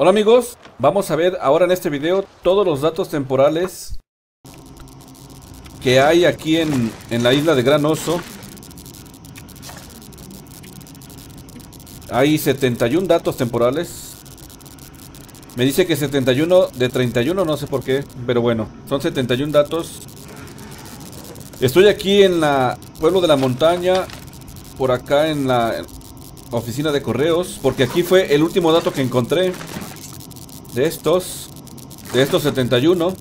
Hola amigos, vamos a ver ahora en este video todos los datos temporales que hay aquí en la isla de Gran Oso. Hay 71 datos temporales. Me dice que 71 de 31, no sé por qué, pero bueno, son 71 datos. Estoy aquí en la Pueblo de la Montaña, por acá en la oficina de correos, porque aquí fue el último dato que encontré de estos 71.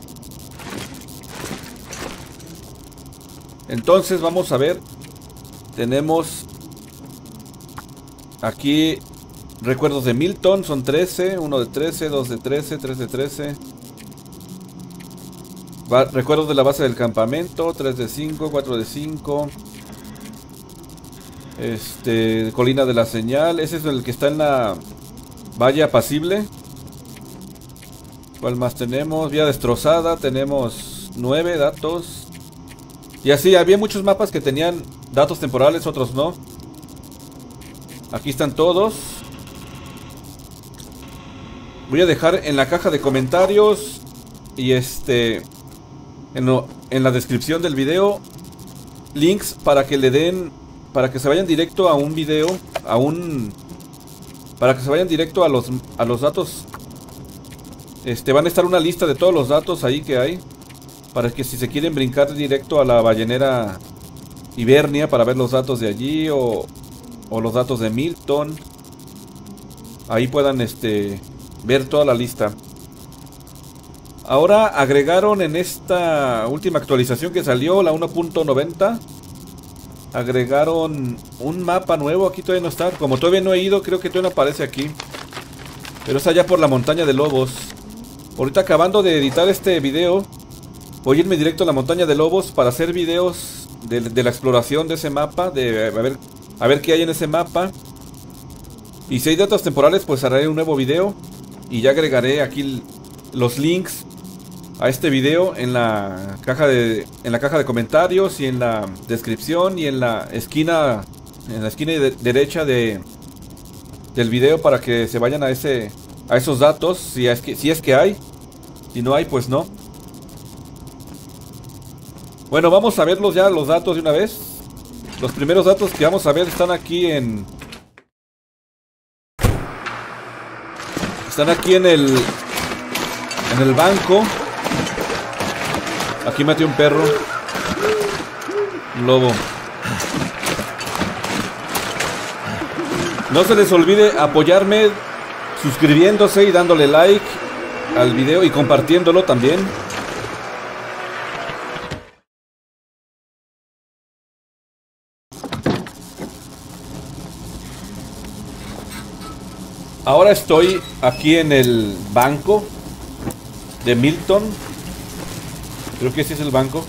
Entonces vamos a ver, tenemos aquí recuerdos de Milton, son 13, 1 de 13, 2 de 13, 3 de 13. Recuerdos de la base del campamento, 3 de 5, 4 de 5. Colina de la Señal, ese es el que está en la Valle Apacible. ¿Cuál más tenemos? Vía Destrozada, tenemos 9 datos. Y así, había muchos mapas que tenían datos temporales, otros no. Aquí están todos. Voy a dejar en la caja de comentarios y en la descripción del video links para que le den, para que se vayan directo a un video, para que se vayan directo a los datos. Van a estar una lista de todos los datos ahí que hay, para que si se quieren brincar directo a la Ballenera Hibernia para ver los datos de allí, o los datos de Milton, ahí puedan ver toda la lista. Ahora agregaron en esta última actualización que salió, la 1.90, agregaron un mapa nuevo. Aquí todavía no está, como todavía no he ido, creo que todavía no aparece aquí, pero está allá por la Montaña de Lobos. Ahorita acabando de editar este video, voy a irme directo a la Montaña de Lobos para hacer videos de la exploración de ese mapa, a ver qué hay en ese mapa. Y si hay datos temporales, pues haré un nuevo video y ya agregaré aquí los links a este video en la caja de comentarios y en la descripción y en la esquina derecha del video, para que se vayan a esos datos, si es que hay. Si no hay, pues no. Bueno, vamos a verlos ya los datos de una vez. Los primeros datos que vamos a ver están aquí en el banco. Aquí maté un perro, un lobo. No se les olvide apoyarme suscribiéndose y dándole like al video y compartiéndolo también. Ahora estoy aquí en el banco de Milton. Creo que ese es el banco.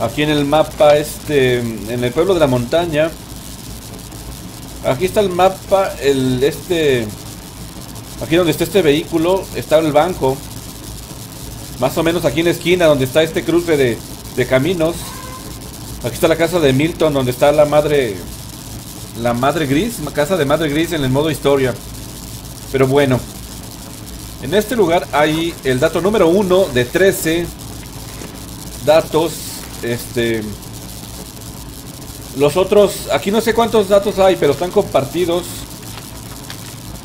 Aquí en el mapa, en el Pueblo de la Montaña. Aquí está el mapa, aquí donde está este vehículo, está el banco. Más o menos aquí en la esquina, donde está este cruce de caminos. Aquí está la casa de Milton, donde está la madre gris, casa de madre gris en el modo historia. Pero bueno, en este lugar hay el dato número 1 de 13 datos. Los otros, aquí no sé cuántos datos hay, pero están compartidos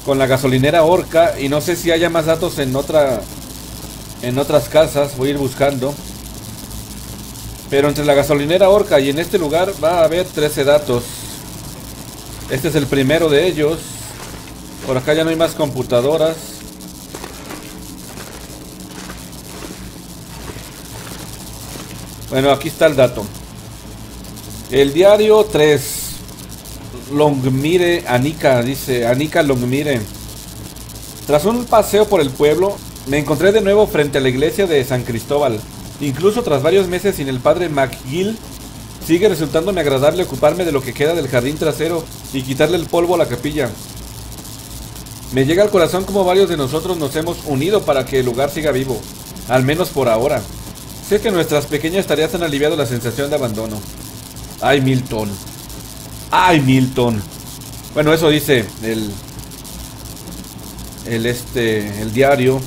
con la gasolinera Orca, y no sé si haya más datos en otras casas. Voy a ir buscando. Pero entre la gasolinera Orca y en este lugar va a haber 13 datos. Este es el primero de ellos. Por acá ya no hay más computadoras. Bueno, aquí está el dato. El diario 3. Longmire, Anika, dice. Anika Longmire. Tras un paseo por el pueblo, me encontré de nuevo frente a la iglesia de San Cristóbal. Incluso tras varios meses sin el padre McGill, sigue resultándome agradable ocuparme de lo que queda del jardín trasero y quitarle el polvo a la capilla. Me llega al corazón como varios de nosotros nos hemos unido para que el lugar siga vivo, al menos por ahora. Sé que nuestras pequeñas tareas han aliviado la sensación de abandono. ¡Ay, Milton! ¡Ay, Milton! Bueno, eso dice el diario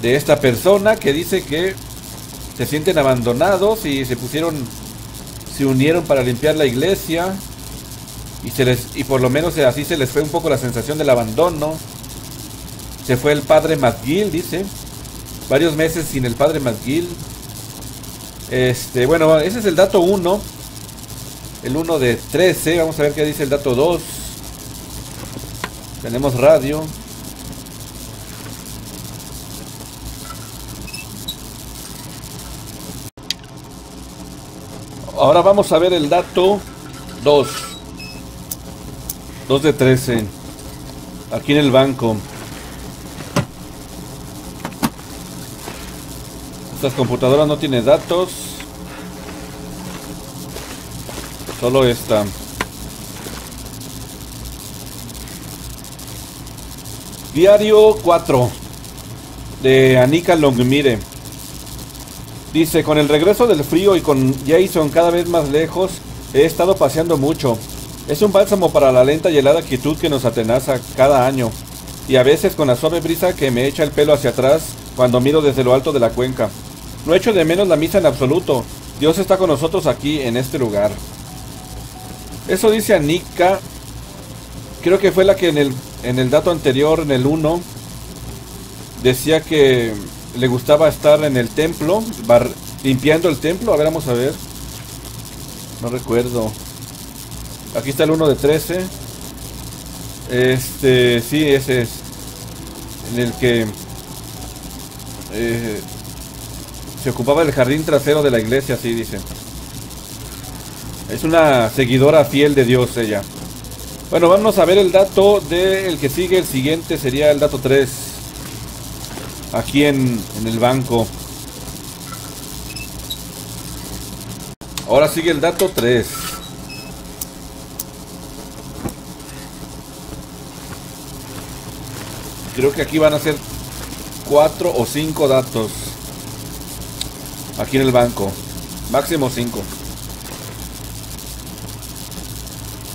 de esta persona que dice que se sienten abandonados y se unieron para limpiar la iglesia y por lo menos así se les fue un poco la sensación del abandono. Se fue el padre McGill, dice. Varios meses sin el padre McGill. Bueno, ese es el dato 1. El 1 de 13. Vamos a ver qué dice el dato 2. Tenemos radio. Ahora vamos a ver el dato 2. 2 de 13. Aquí en el banco. Estas computadoras no tienen datos. Solo esta. Diario 4 de Anika Longmire. Dice, con el regreso del frío y con Jason cada vez más lejos, he estado paseando mucho. Es un bálsamo para la lenta y helada actitud que nos atenaza cada año. Y a veces con la suave brisa que me echa el pelo hacia atrás cuando miro desde lo alto de la cuenca. No echo de menos la misa en absoluto. Dios está con nosotros aquí en este lugar. Eso dice Anika. Creo que fue la que en el dato anterior, en el 1, decía que le gustaba estar en el templo, limpiando el templo. A ver, vamos a ver. No recuerdo. Aquí está el 1 de 13. Sí, ese es. En el que se ocupaba del jardín trasero de la iglesia, así dice. Es una seguidora fiel de Dios ella. Bueno, vamos a ver el dato del que sigue. El siguiente sería el dato 3. Aquí en el banco. Ahora sigue el dato 3. Creo que aquí van a ser 4 o 5 datos. Aquí en el banco. Máximo 5.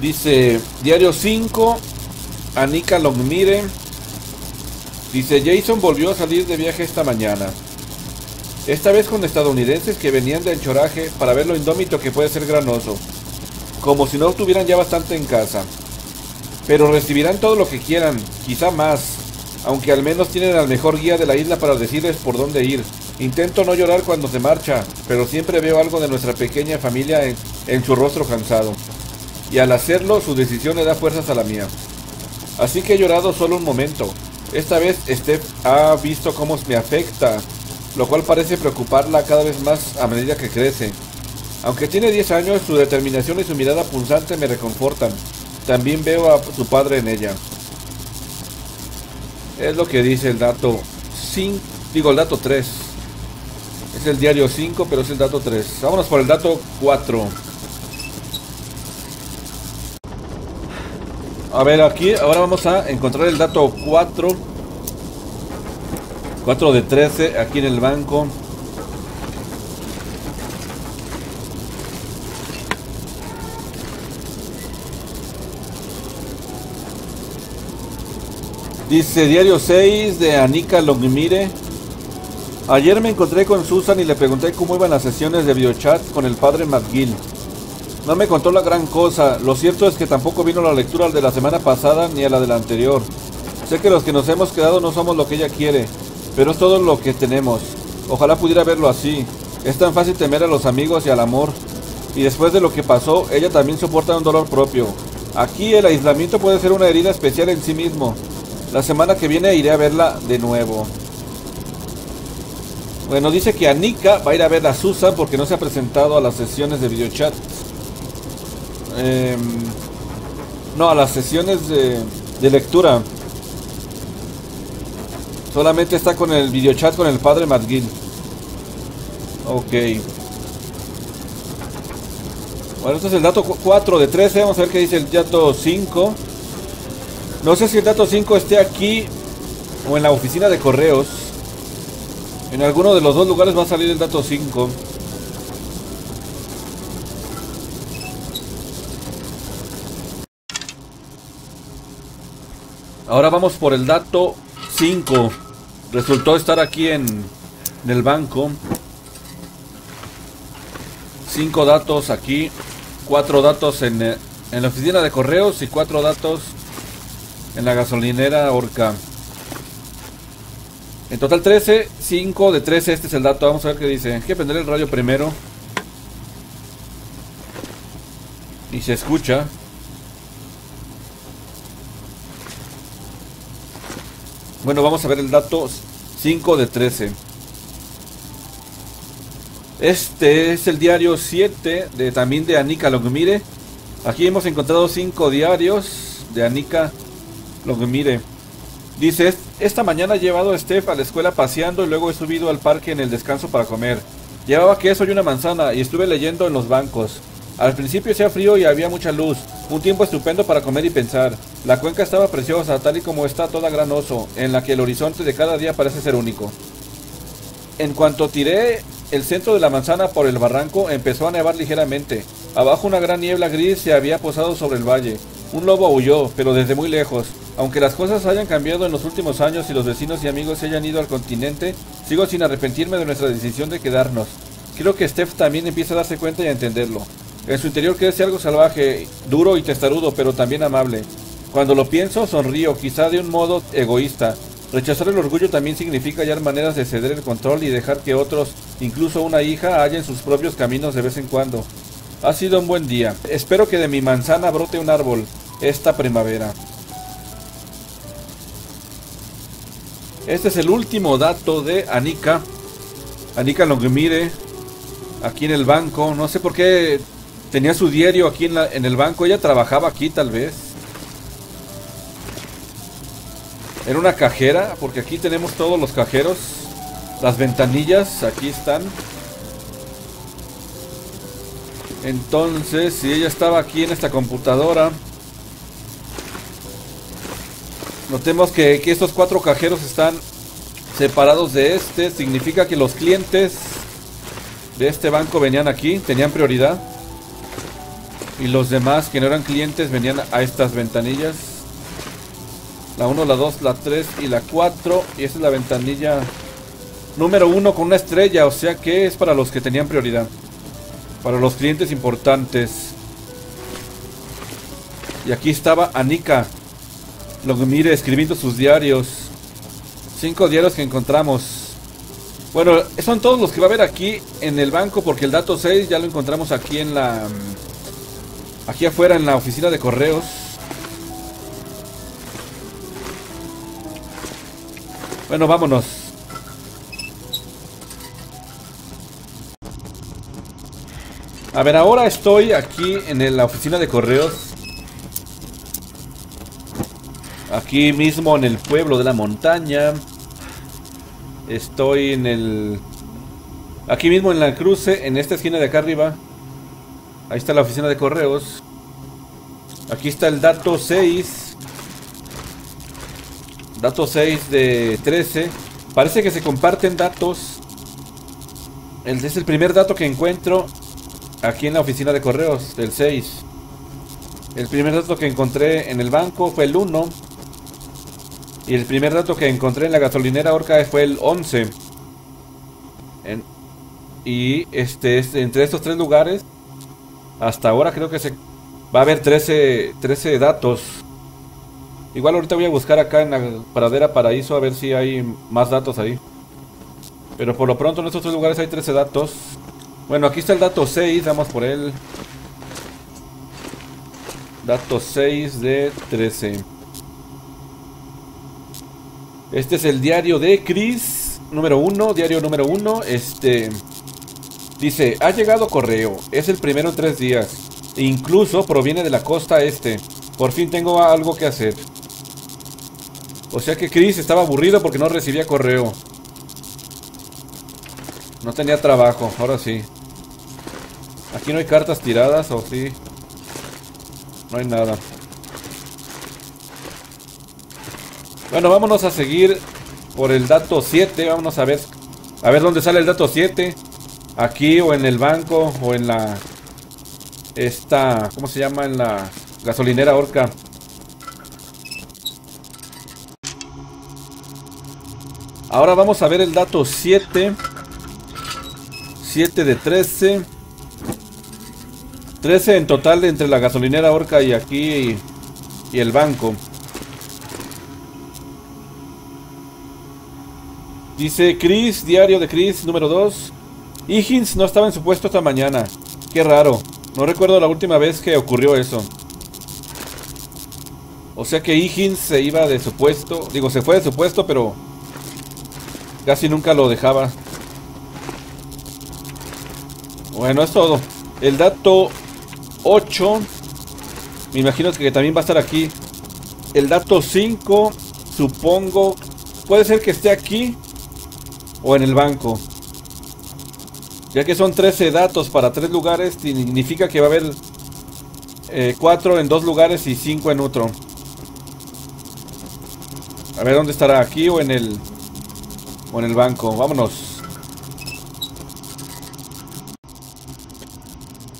Dice, diario 5. Anika Longmire. Dice, Jason volvió a salir de viaje esta mañana. Esta vez con estadounidenses que venían del choraje para ver lo indómito que puede ser Gran Oso. Como si no tuvieran ya bastante en casa. Pero recibirán todo lo que quieran, quizá más. Aunque al menos tienen al mejor guía de la isla para decirles por dónde ir. Intento no llorar cuando se marcha, pero siempre veo algo de nuestra pequeña familia en su rostro cansado. Y al hacerlo, su decisión le da fuerzas a la mía. Así que he llorado solo un momento. Esta vez Steph ha visto cómo me afecta, lo cual parece preocuparla cada vez más a medida que crece. Aunque tiene 10 años, su determinación y su mirada punzante me reconfortan. También veo a su padre en ella. Es lo que dice el dato 5, digo el dato 3. Es el diario 5, pero es el dato 3. Vámonos por el dato 4. A ver, aquí ahora vamos a encontrar el dato 4. 4 de 13, aquí en el banco. Dice, diario 6 de Anika Longmire. Ayer me encontré con Susan y le pregunté cómo iban las sesiones de videochat con el padre McGill. No me contó la gran cosa, lo cierto es que tampoco vino la lectura de la semana pasada ni a la de la anterior. Sé que los que nos hemos quedado no somos lo que ella quiere, pero es todo lo que tenemos. Ojalá pudiera verlo así, es tan fácil temer a los amigos y al amor. Y después de lo que pasó, ella también soporta un dolor propio. Aquí el aislamiento puede ser una herida especial en sí mismo. La semana que viene iré a verla de nuevo. Bueno, dice que Anika va a ir a ver a Susan porque no se ha presentado a las sesiones de videochat. No, a las sesiones de lectura. Solamente está con el videochat con el padre McGill. Ok. Bueno, este es el dato 4 de 13. Vamos a ver qué dice el dato 5. No sé si el dato 5 esté aquí o en la oficina de correos. En alguno de los dos lugares va a salir el dato 5. Ahora vamos por el dato 5. Resultó estar aquí en el banco. 5 datos aquí. 4 datos en la oficina de correos y 4 datos en la gasolinera Orca. En total 13, 5 de 13, este es el dato. Vamos a ver qué dice. Hay que prender el radio primero. Y se escucha. Bueno, vamos a ver el dato 5 de 13. Este es el diario 7 también de Anika Longmire. Aquí hemos encontrado 5 diarios de Anika Longmire. Dice, esta mañana he llevado a Steph a la escuela paseando y luego he subido al parque en el descanso para comer. Llevaba queso y una manzana y estuve leyendo en los bancos. Al principio hacía frío y había mucha luz. Un tiempo estupendo para comer y pensar. La cuenca estaba preciosa, tal y como está toda Gran Oso, en la que el horizonte de cada día parece ser único. En cuanto tiré el centro de la manzana por el barranco, empezó a nevar ligeramente. Abajo una gran niebla gris se había posado sobre el valle. Un lobo aulló, pero desde muy lejos. Aunque las cosas hayan cambiado en los últimos años y los vecinos y amigos se hayan ido al continente, sigo sin arrepentirme de nuestra decisión de quedarnos. Creo que Steph también empieza a darse cuenta y a entenderlo. En su interior crece algo salvaje, duro y testarudo, pero también amable. Cuando lo pienso, sonrío, quizá de un modo egoísta. Rechazar el orgullo también significa hallar maneras de ceder el control y dejar que otros, incluso una hija, hallen sus propios caminos de vez en cuando. Ha sido un buen día. Espero que de mi manzana brote un árbol esta primavera. Este es el último dato de Anika. Anika Longmire, aquí en el banco. No sé por qué... Tenía su diario aquí en el banco. Ella trabajaba aquí, tal vez. Era una cajera, porque aquí tenemos todos los cajeros. Las ventanillas, aquí están. Entonces, si ella estaba aquí en esta computadora... Notemos que estos 4 cajeros están separados de este. Significa que los clientes de este banco venían aquí, tenían prioridad. Y los demás que no eran clientes venían a estas ventanillas. La 1, la 2, la 3 y la 4. Y esta es la ventanilla número 1 con una estrella. O sea que es para los que tenían prioridad. Para los clientes importantes. Y aquí estaba Anika Longmire escribiendo sus diarios. 5 diarios que encontramos. Bueno, son todos los que va a haber aquí en el banco. Porque el dato 6 ya lo encontramos aquí en la... Aquí afuera en la oficina de correos. Bueno, vámonos. A ver, ahora estoy aquí en la oficina de correos. Aquí mismo en el pueblo de la montaña. Estoy aquí mismo en la cruce, en esta esquina de acá arriba. Ahí está la oficina de correos. Aquí está el dato 6. Dato 6 de 13. Parece que se comparten datos. Es el primer dato que encuentro aquí en la oficina de correos, el 6. El primer dato que encontré en el banco fue el 1. Y el primer dato que encontré en la gasolinera Orca fue el 11. Y entre estos 3 lugares... Hasta ahora creo que va a haber 13 datos. Igual ahorita voy a buscar acá en la pradera Paraíso a ver si hay más datos ahí. Pero por lo pronto en estos 3 lugares hay 13 datos. Bueno, aquí está el dato 6, vamos por él. Dato 6 de 13. Este es el diario de Chris, número 1, diario número 1. Dice, ha llegado correo, es el primero en 3 días, incluso proviene de la costa este, por fin tengo algo que hacer. O sea que Chris estaba aburrido porque no recibía correo. No tenía trabajo, ahora sí. Aquí no hay cartas tiradas, o sí. No hay nada. Bueno, vámonos a seguir por el dato 7, vámonos a ver dónde sale el dato 7. Aquí o en el banco o en la... ¿cómo se llama? En la gasolinera Orca. Ahora vamos a ver el dato 7. 7 de 13. 13 en total entre la gasolinera Orca y aquí y el banco. Dice Chris, diario de Chris, número 2. Higgins no estaba en su puesto esta mañana. Qué raro. No recuerdo la última vez que ocurrió eso. O sea que Higgins se iba de su puesto. Digo, se fue de su puesto, pero casi nunca lo dejaba. Bueno, es todo. El dato 8. Me imagino que también va a estar aquí. El dato 5. Supongo. Puede ser que esté aquí o en el banco. Ya que son 13 datos para 3 lugares, significa que va a haber 4 en 2 lugares y 5 en otro. A ver dónde estará, aquí o en el banco. Vámonos.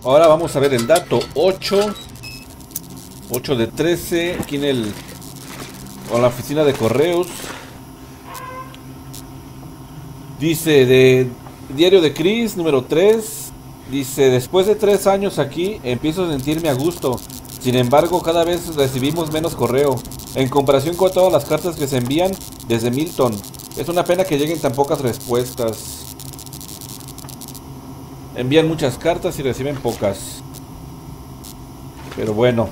Ahora vamos a ver el dato 8. 8 de 13, aquí en el con la oficina de correos. Dice de diario de Chris, número 3. Dice, después de 3 años aquí, empiezo a sentirme a gusto. Sin embargo, cada vez recibimos menos correo, en comparación con todas las cartas que se envían desde Milton. Es una pena que lleguen tan pocas respuestas. Envían muchas cartas y reciben pocas. Pero bueno.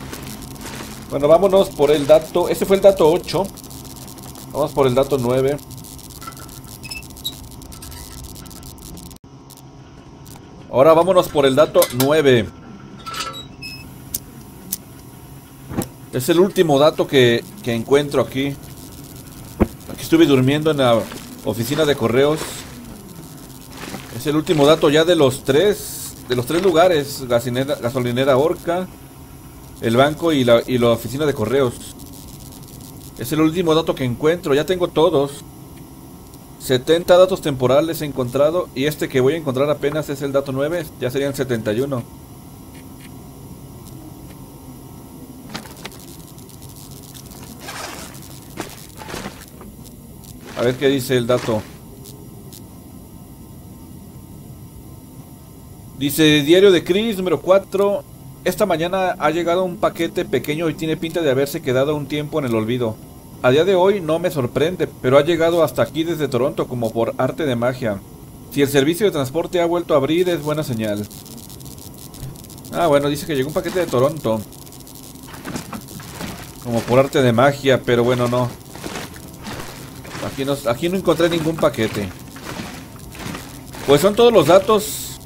Bueno, vámonos por el dato. Ese fue el dato 8. Vamos por el dato 9. Ahora vámonos por el dato 9. Es el último dato que encuentro aquí. Aquí estuve durmiendo en la oficina de correos. Es el último dato ya de los 3 lugares. Gasolinera Orca, el banco y la oficina de correos. Es el último dato que encuentro. Ya tengo todos. 70 datos temporales he encontrado y este que voy a encontrar apenas es el dato 9, ya serían 71. A ver qué dice el dato. Dice diario de Chris, número 4. Esta mañana ha llegado un paquete pequeño y tiene pinta de haberse quedado un tiempo en el olvido. A día de hoy no me sorprende, pero ha llegado hasta aquí desde Toronto como por arte de magia. Si el servicio de transporte ha vuelto a abrir, es buena señal. Ah, bueno, dice que llegó un paquete de Toronto. Como por arte de magia, pero bueno, no. Aquí no encontré ningún paquete. Pues son todos los datos.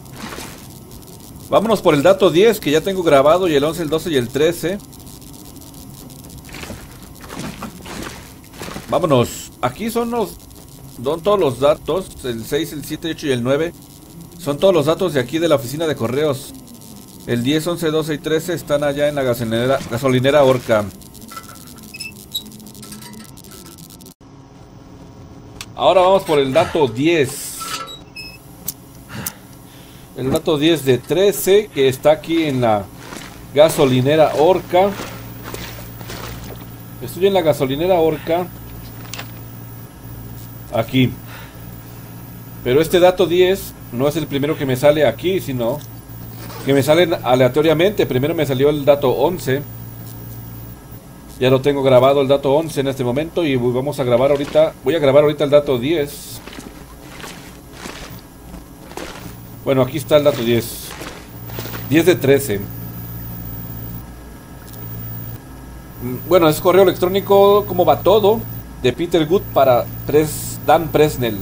Vámonos por el dato 10, que ya tengo grabado, y el 11, el 12 y el 13. Vámonos, aquí son todos los datos, el 6, el 7, 8 y el 9. Son todos los datos de aquí de la oficina de correos. El 10, 11, 12 y 13 están allá en la gasolinera Orca. Ahora vamos por el dato 10. El dato 10 de 13 que está aquí en la gasolinera Orca. Estoy en la gasolinera Orca. Aquí. Pero este dato 10 no es el primero que me sale aquí, sino que me salen aleatoriamente. Primero me salió el dato 11. Ya lo tengo grabado el dato 11 en este momento. Y vamos a grabar ahorita. Voy a grabar ahorita el dato 10. Bueno, aquí está el dato 10. 10 de 13. Bueno, es correo electrónico, como va todo, de Peter Good para Dan Presnell.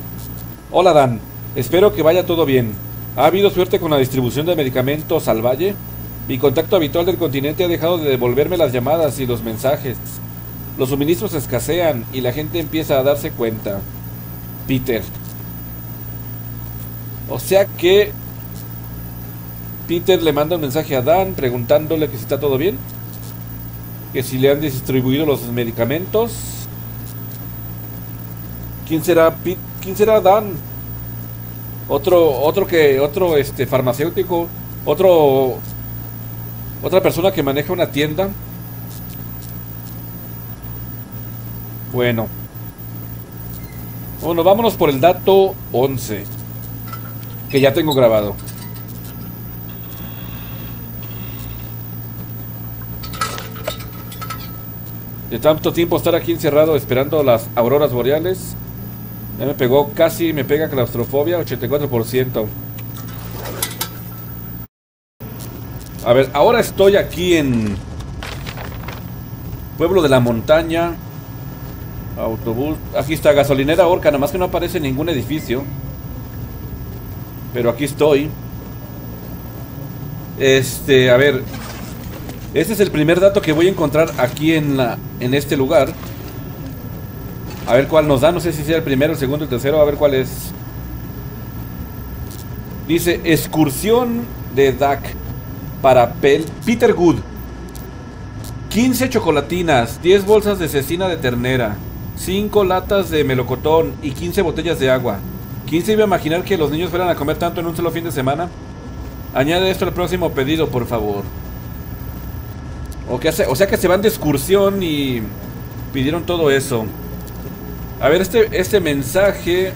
Hola Dan, espero que vaya todo bien. ¿Ha habido suerte con la distribución de medicamentos al Valle? Mi contacto habitual del continente ha dejado de devolverme las llamadas y los mensajes. Los suministros escasean y la gente empieza a darse cuenta. Peter. O sea que Peter le manda un mensaje a Dan preguntándole que si está todo bien, que si le han distribuido los medicamentos. ¿Quién será Dan? Otro farmacéutico, otra persona que maneja una tienda. Bueno, Bueno, vámonos por el dato 11, que ya tengo grabado. De tanto tiempo estar aquí encerrado esperando las auroras boreales, ya me pegó, casi me pega claustrofobia, 84%. A ver, ahora estoy aquí en Pueblo de la Montaña. Autobús. Aquí está, gasolinera Orca. Nada más que no aparece ningún edificio, pero aquí estoy. A ver. Este es el primer dato que voy a encontrar aquí en este lugar. A ver cuál nos da. No sé si sea el primero, el segundo, el tercero. A ver cuál es. Dice, excursión de DAC para Peter Good. 15 chocolatinas, 10 bolsas de cecina de ternera, 5 latas de melocotón y 15 botellas de agua. ¿Quién se iba a imaginar que los niños fueran a comer tanto en un solo fin de semana? Añade esto al próximo pedido, por favor. O sea que se van de excursión y pidieron todo eso. A ver, este mensaje.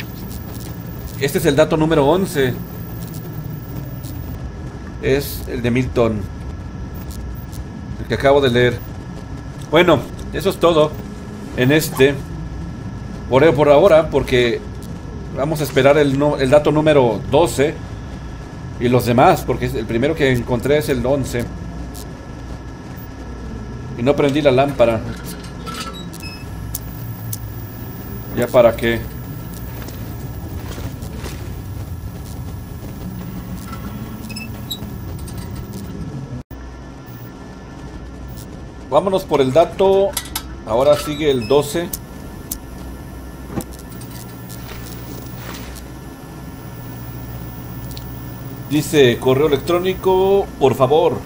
Este es el dato número 11. Es el de Milton, el que acabo de leer. Bueno, eso es todo en este oreo por ahora, porque vamos a esperar el dato número 12 y los demás, porque el primero que encontré es el 11. Y no prendí la lámpara. ¿Ya para qué? Vámonos por el dato. Ahora sigue el 12. Dice, correo electrónico, por favor,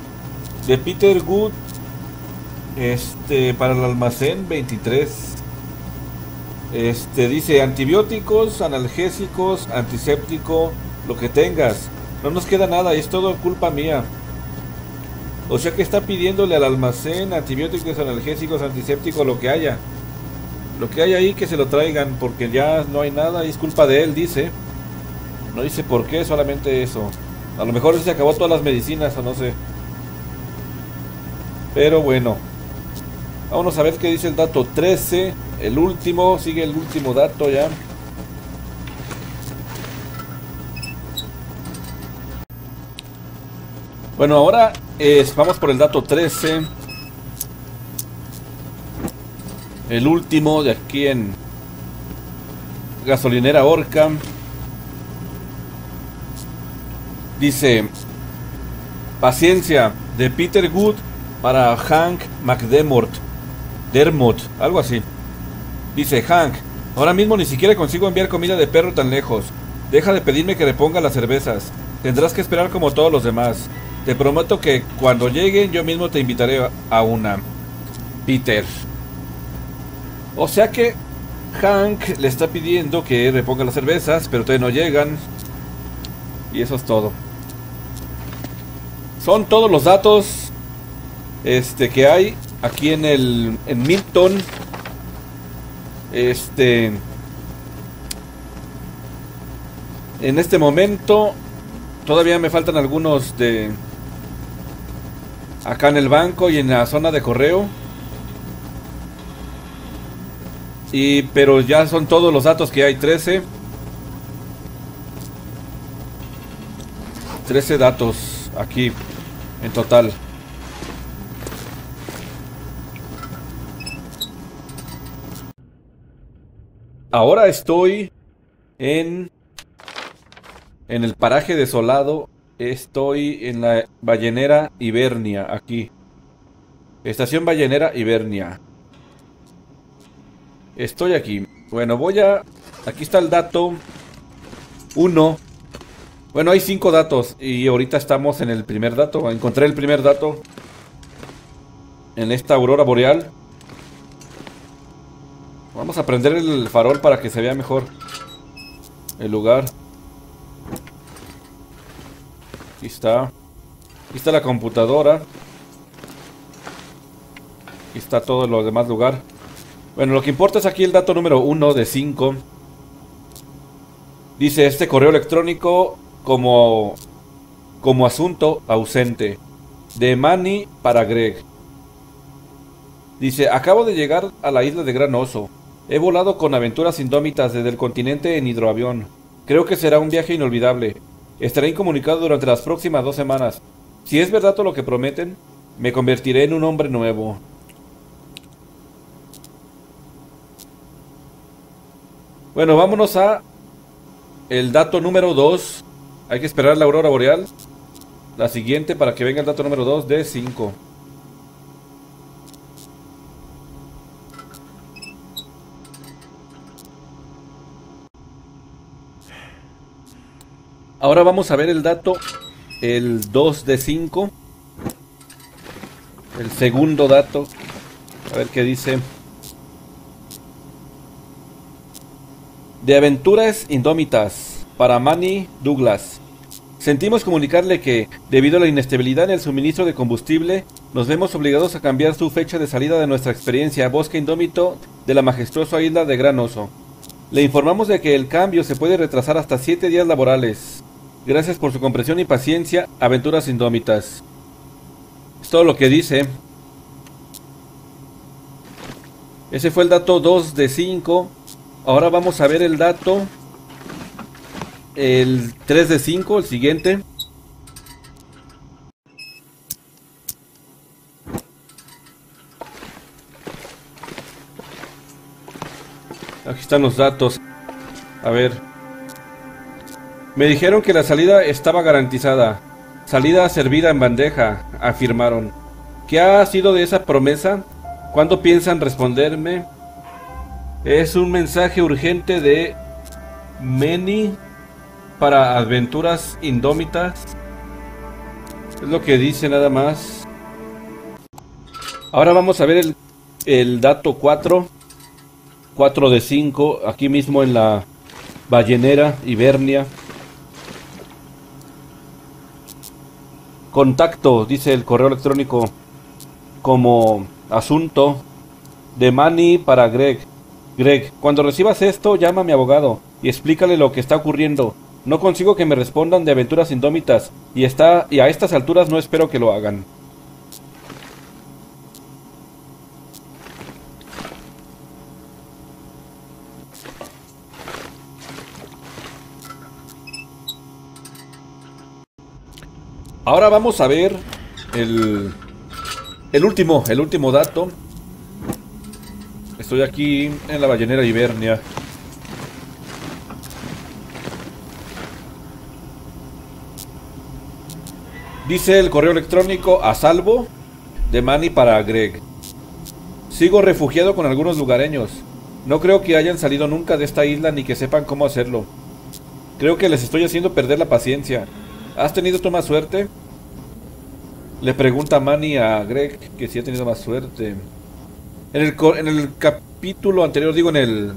de Peter Good. Para el almacén 23. Dice, antibióticos, analgésicos, antiséptico, lo que tengas. No nos queda nada, es todo culpa mía. O sea que está pidiéndole al almacén antibióticos, analgésicos, antisépticos, lo que haya. Lo que hay ahí, que se lo traigan, porque ya no hay nada, y es culpa de él, dice. No dice por qué, solamente eso. A lo mejor se acabó todas las medicinas, o no sé. Pero bueno. Vamos a ver qué dice el dato 13, el último, sigue el último dato ya. Bueno, ahora vamos por el dato 13, el último de aquí en Gasolinera Orca. Dice, paciencia, de Peter Good para Hank McDermott. Algo así. Dice, Hank, ahora mismo ni siquiera consigo enviar comida de perro tan lejos. Deja de pedirme que le ponga las cervezas. Tendrás que esperar como todos los demás. Te prometo que cuando lleguen yo mismo te invitaré a una. Peter. O sea que Hank le está pidiendo que le ponga las cervezas, pero todavía no llegan. Y eso es todo. Son todos los datos que hay aquí en Milton. En este momento todavía me faltan algunos de acá en el banco y en la zona de correo. Pero ya son todos los datos que hay, 13 datos aquí en total. Ahora estoy en el paraje desolado. Estoy en la Ballenera Hibernia, aquí. Estación Ballenera Hibernia. Estoy aquí. Bueno, aquí está el dato 1. Bueno, hay 5 datos y ahorita estamos en el primer dato. Encontré el primer dato en esta aurora boreal. Vamos a prender el farol para que se vea mejor el lugar. Aquí está. Aquí está la computadora. Aquí está todo lo demás lugar. Bueno, lo que importa es aquí el dato número 1 de 5. Dice este correo electrónico como asunto ausente. De Manny para Greg. Dice: acabo de llegar a la isla de Gran Oso. He volado con Aventuras Indómitas desde el continente en hidroavión. Creo que será un viaje inolvidable. Estaré incomunicado durante las próximas 2 semanas. Si es verdad todo lo que prometen, me convertiré en un hombre nuevo. Bueno, vámonos a el dato número 2. Hay que esperar la aurora boreal, la siguiente, para que venga el dato número 2 de 5. Ahora vamos a ver el dato, el 2 de 5. El segundo dato. A ver qué dice. De Aventuras Indómitas para Manny Douglas. Sentimos comunicarle que, debido a la inestabilidad en el suministro de combustible, nos vemos obligados a cambiar su fecha de salida de nuestra experiencia Bosque Indómito de la majestuosa isla de Gran Oso. Le informamos de que el cambio se puede retrasar hasta 7 días laborales. Gracias por su comprensión y paciencia, Aventuras Indómitas. Es todo lo que dice. Ese fue el dato 2 de 5. Ahora vamos a ver el dato, el 3 de 5, el siguiente. Aquí están los datos. A ver. Me dijeron que la salida estaba garantizada. Salida servida en bandeja, afirmaron. ¿Qué ha sido de esa promesa? ¿Cuándo piensan responderme? Es un mensaje urgente de Manny para Aventuras Indómitas. Es lo que dice nada más. Ahora vamos a ver el dato 4. 4 de 5, aquí mismo en la Ballenera Hibernia. Contacto, dice el correo electrónico, como asunto de Manny para Greg. Greg, cuando recibas esto, llama a mi abogado y explícale lo que está ocurriendo. No consigo que me respondan de Aventuras Indómitas y a estas alturas no espero que lo hagan. Ahora vamos a ver el último dato. Estoy aquí en la Ballenera Hibernia. Dice el correo electrónico a salvo de Manny para Greg. Sigo refugiado con algunos lugareños. No creo que hayan salido nunca de esta isla ni que sepan cómo hacerlo. Creo que les estoy haciendo perder la paciencia. ¿Has tenido tú más suerte? Le pregunta Manny a Greg que si ha tenido más suerte. En el capítulo anterior, digo, en el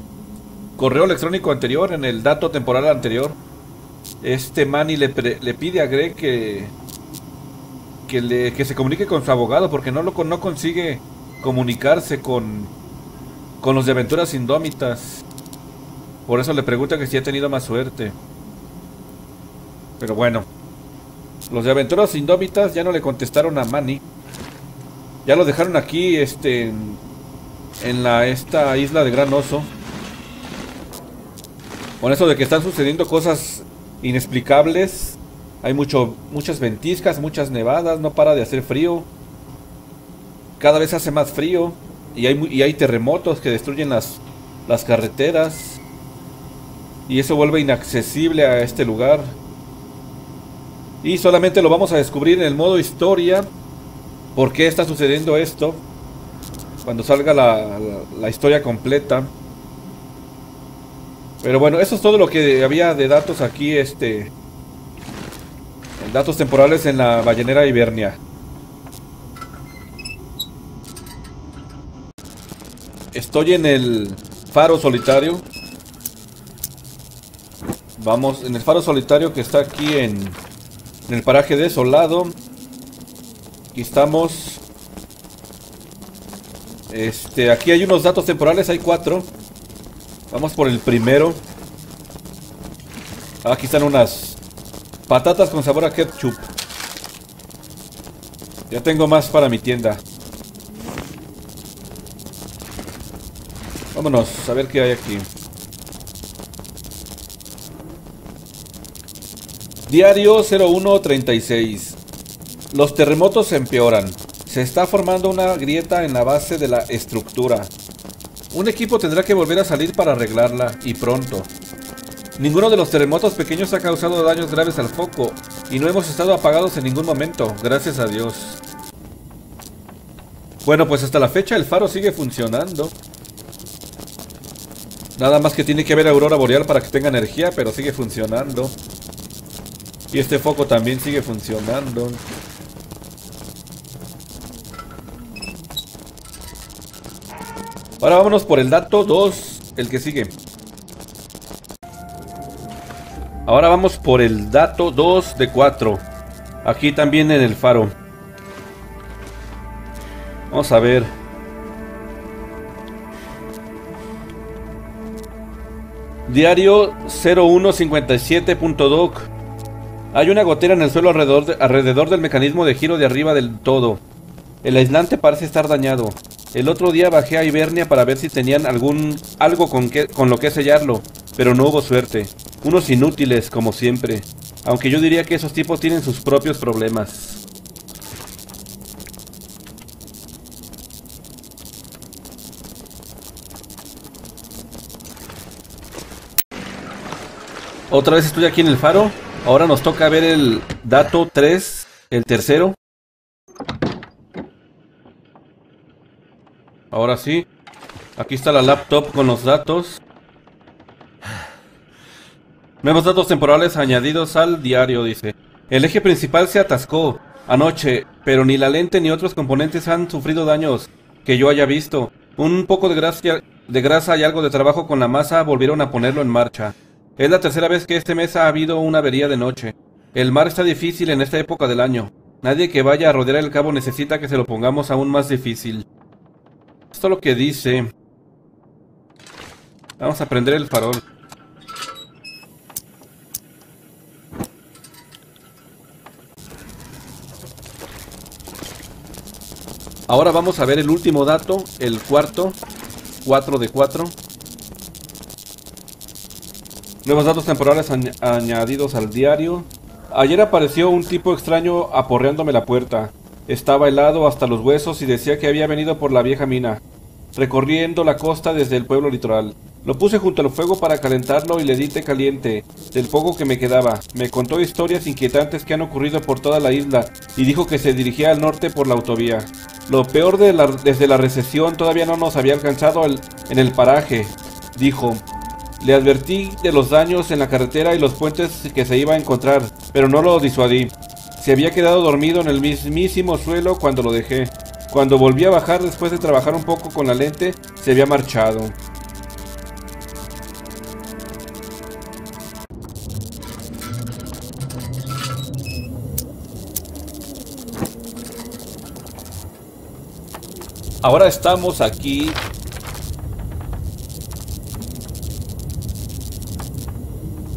correo electrónico anterior, en el dato temporal anterior, Manny le pide a Greg que se comunique con su abogado porque no consigue comunicarse con los de Aventuras Indómitas. Por eso le pregunta que si ha tenido más suerte. Pero bueno, los de Aventuras Indómitas ya no le contestaron a Manny. Ya lo dejaron aquí, en esta isla de Gran Oso. Con eso de que están sucediendo cosas inexplicables. Hay muchas ventiscas, muchas nevadas, no para de hacer frío. Cada vez hace más frío. Y hay terremotos que destruyen las carreteras. Y eso vuelve inaccesible a este lugar. Y solamente lo vamos a descubrir en el modo historia. ¿Por qué está sucediendo esto? Cuando salga la historia completa. Pero bueno, eso es todo lo que había de datos aquí. Datos temporales en la Ballenera Hibernia. Estoy en el faro solitario. Vamos, en el faro solitario que está aquí en el paraje desolado. Aquí estamos. Aquí hay unos datos temporales, hay 4. Vamos por el primero. Aquí están unas patatas con sabor a ketchup. Ya tengo más para mi tienda. Vámonos, a ver qué hay aquí. Diario 0136. Los terremotos se empeoran. Se está formando una grieta en la base de la estructura. Un equipo tendrá que volver a salir para arreglarla, y pronto. Ninguno de los terremotos pequeños ha causado daños graves al foco, y no hemos estado apagados en ningún momento, gracias a Dios. Bueno, pues hasta la fecha el faro sigue funcionando. Nada más que tiene que haber aurora boreal para que tenga energía, pero sigue funcionando. Y este foco también sigue funcionando. Ahora vámonos por el dato 2, el que sigue. Ahora vamos por el dato 2 de 4. Aquí también en el faro. Vamos a ver. Diario 0157.doc. Hay una gotera en el suelo alrededor del mecanismo de giro de arriba del todo. El aislante parece estar dañado. El otro día bajé a Hibernia para ver si tenían algo con lo que sellarlo, pero no hubo suerte. Unos inútiles, como siempre. Aunque yo diría que esos tipos tienen sus propios problemas. Otra vez estoy aquí en el faro. Ahora nos toca ver el dato 3, el tercero. Ahora sí. Aquí está la laptop con los datos. Nuevos datos temporales añadidos al diario, dice. El eje principal se atascó anoche, pero ni la lente ni otros componentes han sufrido daños que yo haya visto. Un poco de grasa y algo de trabajo con la masa volvieron a ponerlo en marcha. Es la tercera vez que este mes ha habido una avería de noche. El mar está difícil en esta época del año. Nadie que vaya a rodear el cabo necesita que se lo pongamos aún más difícil. Esto es lo que dice. Vamos a prender el farol. Ahora vamos a ver el último dato, el cuarto, 4 de 4. Nuevos datos temporales añadidos al diario. Ayer apareció un tipo extraño aporreándome la puerta. Estaba helado hasta los huesos y decía que había venido por la vieja mina, recorriendo la costa desde el pueblo litoral. Lo puse junto al fuego para calentarlo y le di té caliente, del poco que me quedaba. Me contó historias inquietantes que han ocurrido por toda la isla y dijo que se dirigía al norte por la autovía. Lo peor desde la recesión todavía no nos había alcanzado en el paraje, dijo. Le advertí de los daños en la carretera y los puentes que se iba a encontrar, pero no lo disuadí. Se había quedado dormido en el mismísimo suelo cuando lo dejé. Cuando volví a bajar después de trabajar un poco con la lente, se había marchado. Ahora estamos aquí.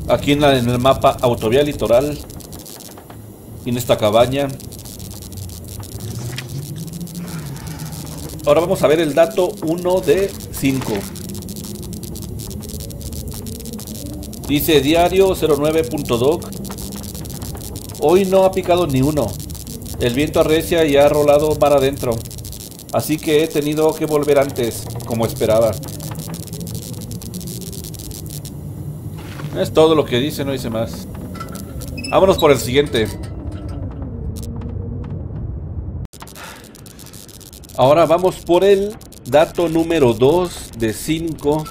Aquí en el mapa Autovía Litoral. En esta cabaña. Ahora vamos a ver el dato 1 de 5. Dice diario 09.doc. Hoy no ha picado ni uno. El viento arrecia y ha rolado mar adentro. Así que he tenido que volver antes, como esperaba. Es todo lo que dice, no dice más. Vámonos por el siguiente. Ahora vamos por el dato número 2 de 5.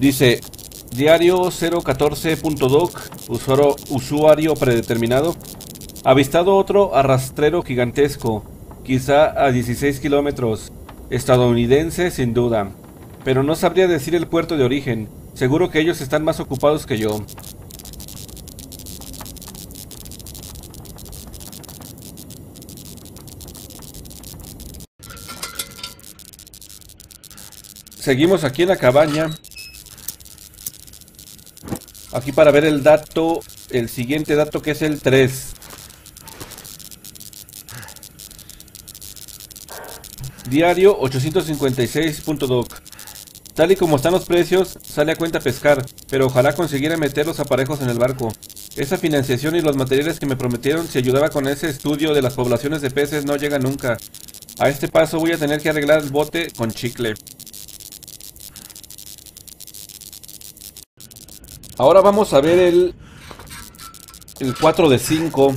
Dice, diario 014.doc, usuario predeterminado, avistado otro arrastrero gigantesco, quizá a 16 kilómetros, estadounidense sin duda, pero no sabría decir el puerto de origen, seguro que ellos están más ocupados que yo. Seguimos aquí en la cabaña. Aquí para ver el dato, el siguiente dato que es el 3. Diario 856.doc. Tal y como están los precios, sale a cuenta pescar, pero ojalá consiguiera meter los aparejos en el barco. Esa financiación y los materiales que me prometieron, si ayudaba con ese estudio de las poblaciones de peces, no llega nunca. A este paso voy a tener que arreglar el bote con chicle. Ahora vamos a ver el 4 de 5.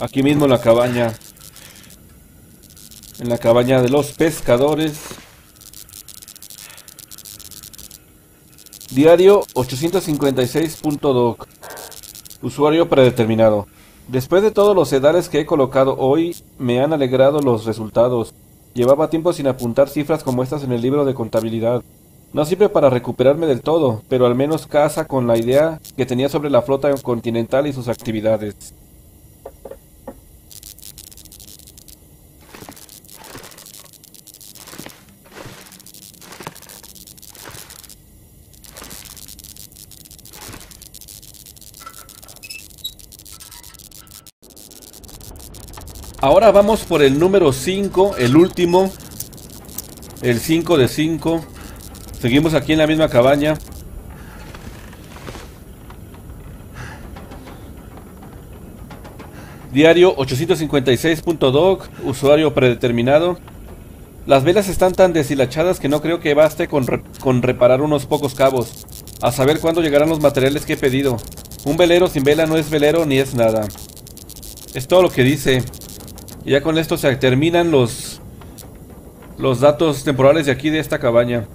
Aquí mismo en la cabaña. En la cabaña de los pescadores. Diario 856.doc. Usuario predeterminado. Después de todos los sedales que he colocado hoy, me han alegrado los resultados. Llevaba tiempo sin apuntar cifras como estas en el libro de contabilidad. No sirve para recuperarme del todo, pero al menos casa con la idea que tenía sobre la flota continental y sus actividades. Ahora vamos por el número 5, el último, el 5 de 5. Seguimos aquí en la misma cabaña. Diario 856.doc, usuario predeterminado. Las velas están tan deshilachadas que no creo que baste con reparar unos pocos cabos. A saber cuándo llegarán los materiales que he pedido. Un velero sin vela no es velero ni es nada. Es todo lo que dice. Y ya con esto se terminan los datos temporales de aquí de esta cabaña.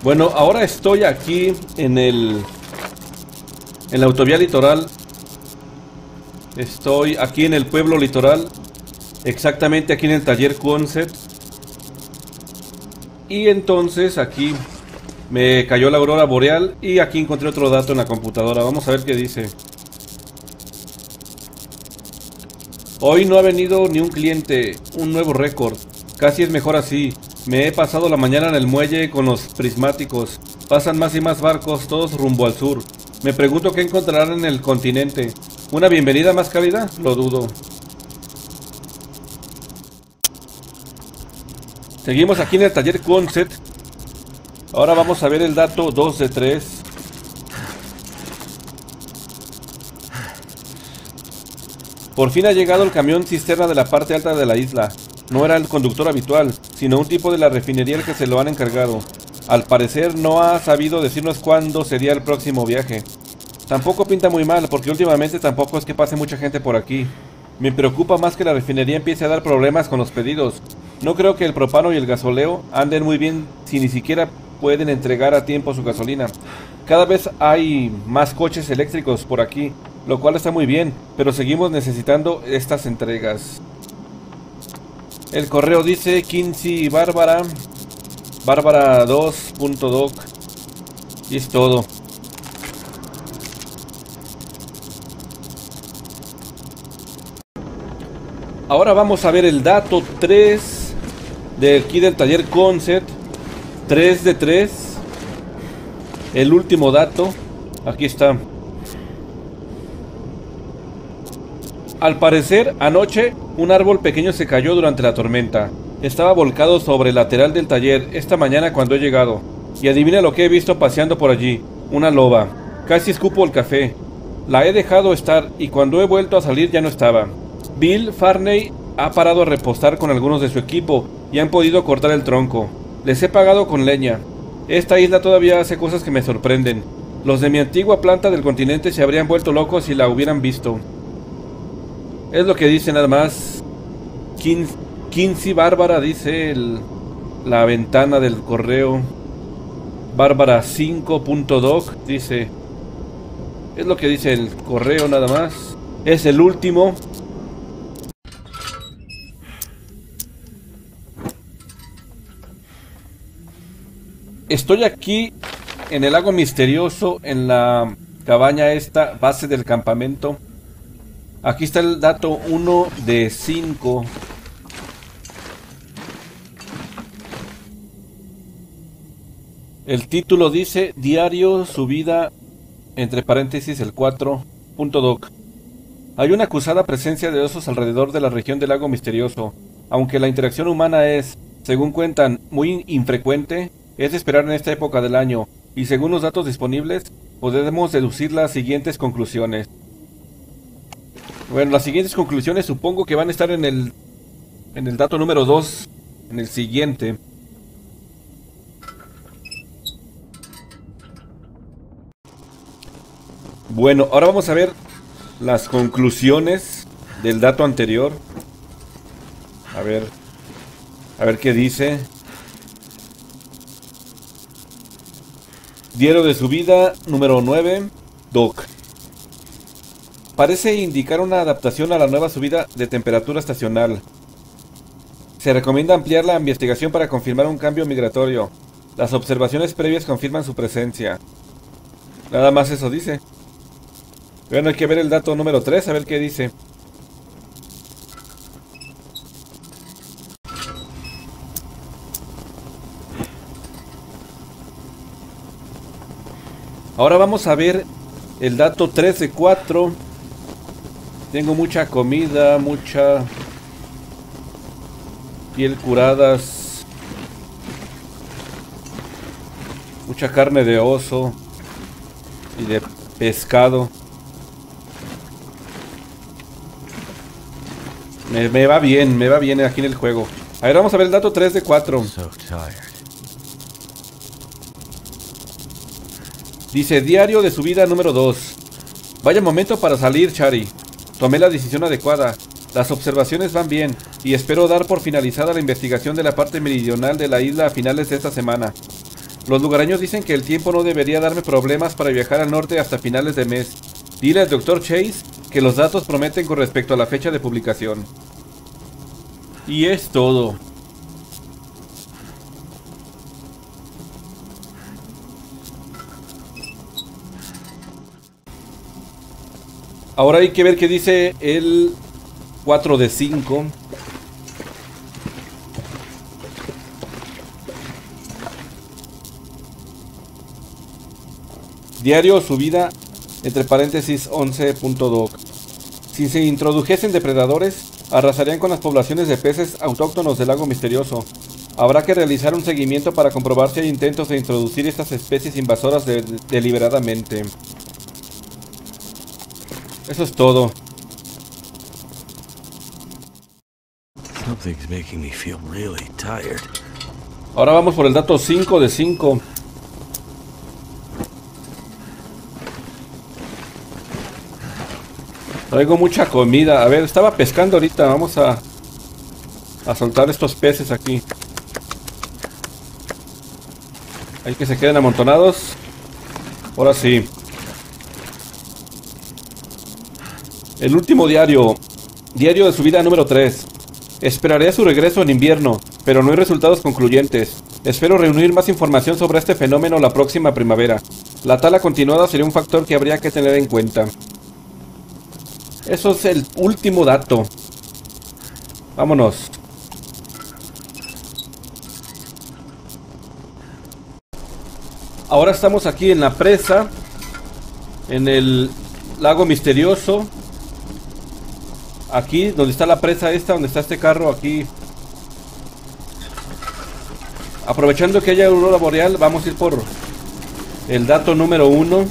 Bueno, ahora estoy aquí en la Autovía Litoral. Estoy aquí en el Pueblo Litoral, exactamente aquí en el Taller Quonset. Y entonces aquí me cayó la aurora boreal y aquí encontré otro dato en la computadora. Vamos a ver qué dice. Hoy no ha venido ni un cliente, un nuevo récord. Casi es mejor así. Me he pasado la mañana en el muelle con los prismáticos. Pasan más y más barcos, todos rumbo al sur. Me pregunto qué encontrarán en el continente. ¿Una bienvenida más cálida? Lo dudo. Seguimos aquí en el Taller Quonset. Ahora vamos a ver el dato 2 de 3. Por fin ha llegado el camión cisterna de la parte alta de la isla. No era el conductor habitual, sino un tipo de la refinería al que se lo han encargado. Al parecer no ha sabido decirnos cuándo sería el próximo viaje. Tampoco pinta muy mal, porque últimamente tampoco es que pase mucha gente por aquí. Me preocupa más que la refinería empiece a dar problemas con los pedidos. No creo que el propano y el gasoleo anden muy bien si ni siquiera pueden entregar a tiempo su gasolina. Cada vez hay más coches eléctricos por aquí, lo cual está muy bien, pero seguimos necesitando estas entregas. El correo dice Quincy Bárbara, Bárbara 2.doc, y es todo. Ahora vamos a ver el dato 3 de aquí del Taller Quonset, 3 de 3, el último dato, aquí está. Al parecer, anoche, un árbol pequeño se cayó durante la tormenta. Estaba volcado sobre el lateral del taller esta mañana cuando he llegado. Y adivina lo que he visto paseando por allí. Una loba. Casi escupo el café. La he dejado estar y cuando he vuelto a salir ya no estaba. Bill Farney ha parado a repostar con algunos de su equipo y han podido cortar el tronco. Les he pagado con leña. Esta isla todavía hace cosas que me sorprenden. Los de mi antigua planta del continente se habrían vuelto locos si la hubieran visto. Es lo que dice nada más. Quincy Bárbara dice la ventana del correo. Bárbara 5.doc dice. Es lo que dice el correo nada más. Es el último. Estoy aquí en el lago misterioso, en la cabaña esta, base del campamento. Aquí está el dato 1 de 5. El título dice, diario, subida, entre paréntesis, el 4.doc. Hay una acusada presencia de osos alrededor de la región del lago misterioso. Aunque la interacción humana es, según cuentan, muy infrecuente, es de esperar en esta época del año, y según los datos disponibles, podemos deducir las siguientes conclusiones. Bueno, las siguientes conclusiones supongo que van a estar en el dato número 2, en el siguiente. Bueno, ahora vamos a ver las conclusiones del dato anterior. A ver qué dice. Diario de subida número 9, Doc. Parece indicar una adaptación a la nueva subida de temperatura estacional. Se recomienda ampliar la investigación para confirmar un cambio migratorio. Las observaciones previas confirman su presencia. Nada más eso dice. Bueno, hay que ver el dato número 3, a ver qué dice. Ahora vamos a ver el dato 3 de 4. Tengo mucha comida, mucha piel curadas, mucha carne de oso y de pescado. Me va bien aquí en el juego. A ver, vamos a ver el dato 3 de 4. Dice, diario de subida número 2. Vaya momento para salir, Chari. Tomé la decisión adecuada. Las observaciones van bien, y espero dar por finalizada la investigación de la parte meridional de la isla a finales de esta semana. Los lugareños dicen que el tiempo no debería darme problemas para viajar al norte hasta finales de mes. Dile al Dr. Chase que los datos prometen con respecto a la fecha de publicación. Y es todo. Ahora hay que ver qué dice el 4 de 5. Diario subida, entre paréntesis, 11.doc. Si se introdujesen depredadores, arrasarían con las poblaciones de peces autóctonos del lago misterioso. Habrá que realizar un seguimiento para comprobar si hay intentos de introducir estas especies invasoras deliberadamente. Eso es todo. Ahora vamos por el dato 5 de 5. Traigo mucha comida. A ver, estaba pescando ahorita. Vamos a soltar estos peces aquí. Hay que se queden amontonados. Ahora sí. El último diario. Diario de subida número 3. Esperaré a su regreso en invierno, pero no hay resultados concluyentes. Espero reunir más información sobre este fenómeno la próxima primavera. La tala continuada sería un factor que habría que tener en cuenta. Eso es el último dato. Vámonos. Ahora estamos aquí en la presa, en el lago misterioso. Aquí, donde está la presa esta, donde está este carro aquí. Aprovechando que haya aurora boreal, vamos a ir por el dato número 1.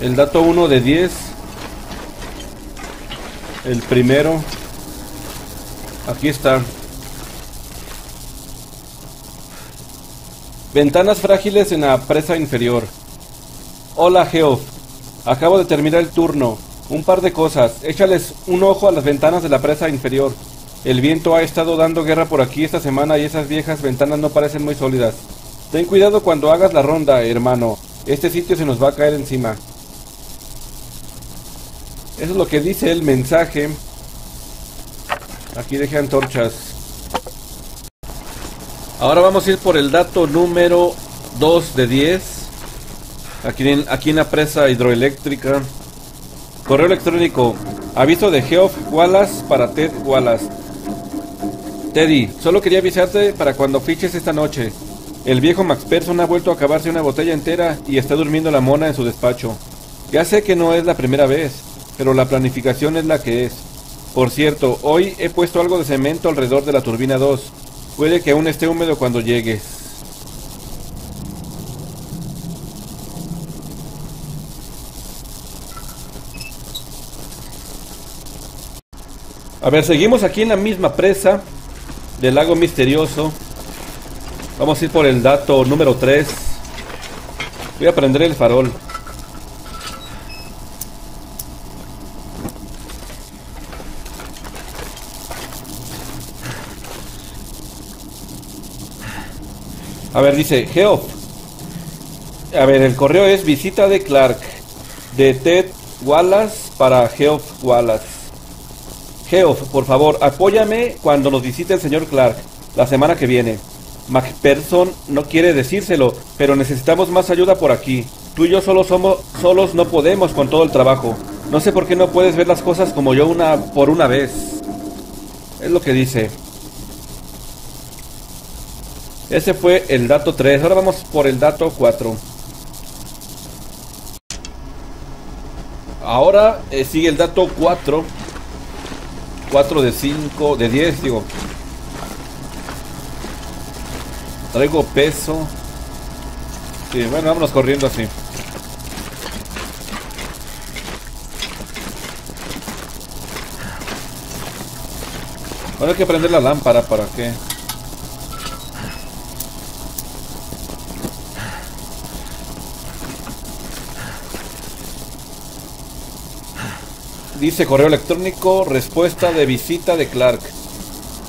El dato 1 de 10. El primero. Aquí está. Ventanas frágiles en la presa inferior. Hola, Geoff. Acabo de terminar el turno. Un par de cosas. Échales un ojo a las ventanas de la presa inferior. El viento ha estado dando guerra por aquí esta semana y esas viejas ventanas no parecen muy sólidas. Ten cuidado cuando hagas la ronda, hermano. Este sitio se nos va a caer encima. Eso es lo que dice el mensaje. Aquí dejé antorchas. Ahora vamos a ir por el dato número 2 de 10. Aquí en la presa hidroeléctrica. Correo electrónico. Aviso de Geoff Wallace para Ted Wallace. Teddy, solo quería avisarte para cuando fiches esta noche. El viejo Max Pearson ha vuelto a acabarse una botella entera y está durmiendo la mona en su despacho. Ya sé que no es la primera vez, pero la planificación es la que es. Por cierto, hoy he puesto algo de cemento alrededor de la turbina 2. Puede que aún esté húmedo cuando llegues. A ver, seguimos aquí en la misma presa del Lago Misterioso. Vamos a ir por el dato número 3. Voy a prender el farol. A ver, dice Geoff. A ver, el correo es visita de Clark, de Ted Wallace para Geoff Wallace. Geoff, por favor, apóyame cuando nos visite el señor Clark la semana que viene. MacPherson no quiere decírselo, pero necesitamos más ayuda por aquí. Tú y yo solos no podemos con todo el trabajo. No sé por qué no puedes ver las cosas como yo por una vez. Es lo que dice. Ese fue el dato 3, ahora vamos por el dato 4. Ahora sigue el dato 4. 4 de 5, de 10 digo. Traigo peso. Sí, bueno, vámonos corriendo así. Ahora hay que prender la lámpara, ¿para qué? Dice correo electrónico, respuesta de visita de Clark,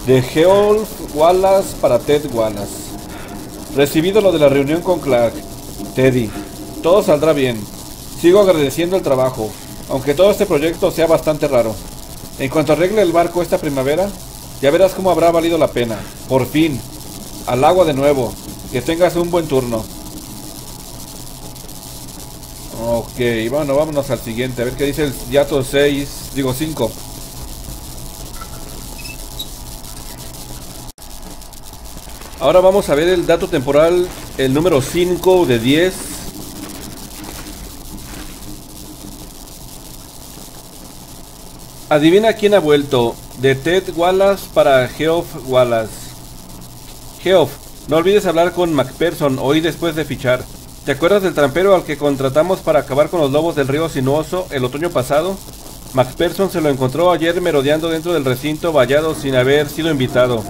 de Geoff Wallace para Ted Wallace. Recibido lo de la reunión con Clark, Teddy. Todo saldrá bien. Sigo agradeciendo el trabajo, aunque todo este proyecto sea bastante raro. En cuanto arregle el barco esta primavera, ya verás cómo habrá valido la pena. Por fin, al agua de nuevo. Que tengas un buen turno. Ok, bueno, vámonos al siguiente. A ver qué dice el dato 6, digo 5. Ahora vamos a ver el dato temporal, el número 5 de 10. Adivina quién ha vuelto, de Ted Wallace para Geoff Wallace. Geoff, no olvides hablar con MacPherson hoy después de fichar. ¿Te acuerdas del trampero al que contratamos para acabar con los lobos del río Sinuoso el otoño pasado? MacPherson se lo encontró ayer merodeando dentro del recinto vallado sin haber sido invitado.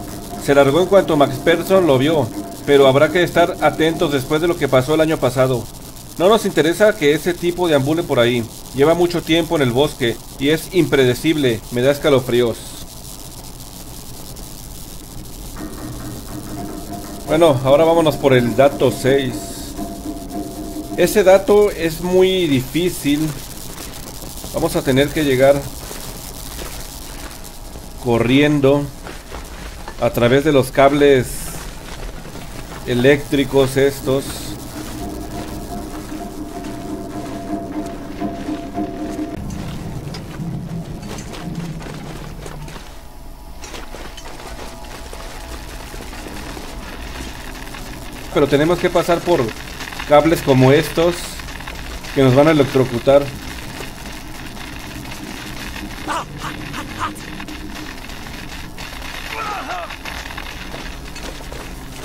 Se largó en cuanto MacPherson lo vio, pero habrá que estar atentos después de lo que pasó el año pasado. No nos interesa que ese tipo deambule por ahí. Lleva mucho tiempo en el bosque y es impredecible, me da escalofríos. Bueno, ahora vámonos por el dato 6. Ese dato es muy difícil. Vamos a tener que llegar corriendo a través de los cables eléctricos estos. Pero tenemos que pasar por cables como estos que nos van a electrocutar.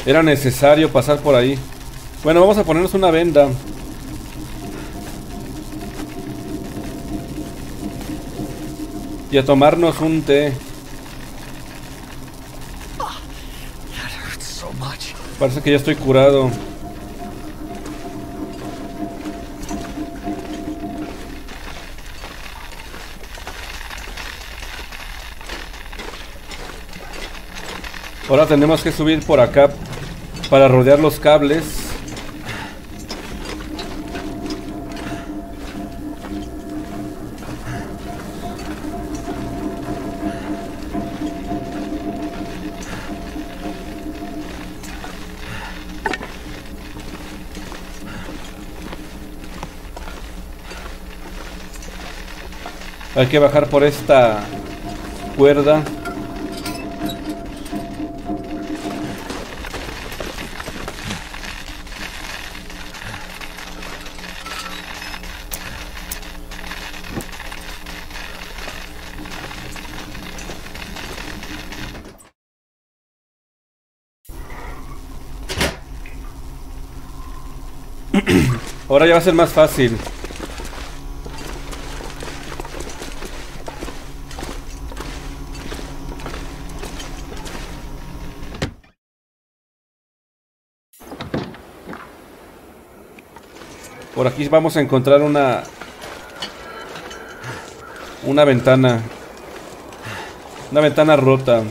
Era necesario pasar por ahí. Bueno, vamos a ponernos una venda. Y a tomarnos un té. Parece que ya estoy curado. Ahora tenemos que subir por acá para rodear los cables. Hay que bajar por esta cuerda. Ahora ya va a ser más fácil. Por aquí vamos a encontrar una ventana. Una ventana rota.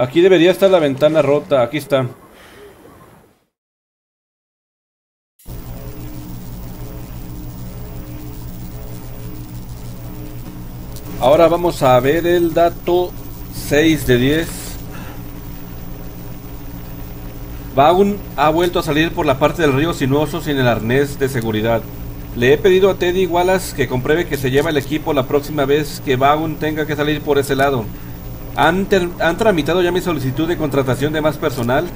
Aquí debería estar la ventana rota. Aquí está. Ahora vamos a ver el dato 6 de 10. Vaughn ha vuelto a salir por la parte del río sinuoso sin el arnés de seguridad. Le he pedido a Teddy Wallace que compruebe que se lleva el equipo la próxima vez que Vaughn tenga que salir por ese lado. Han tramitado ya mi solicitud de contratación de más personal.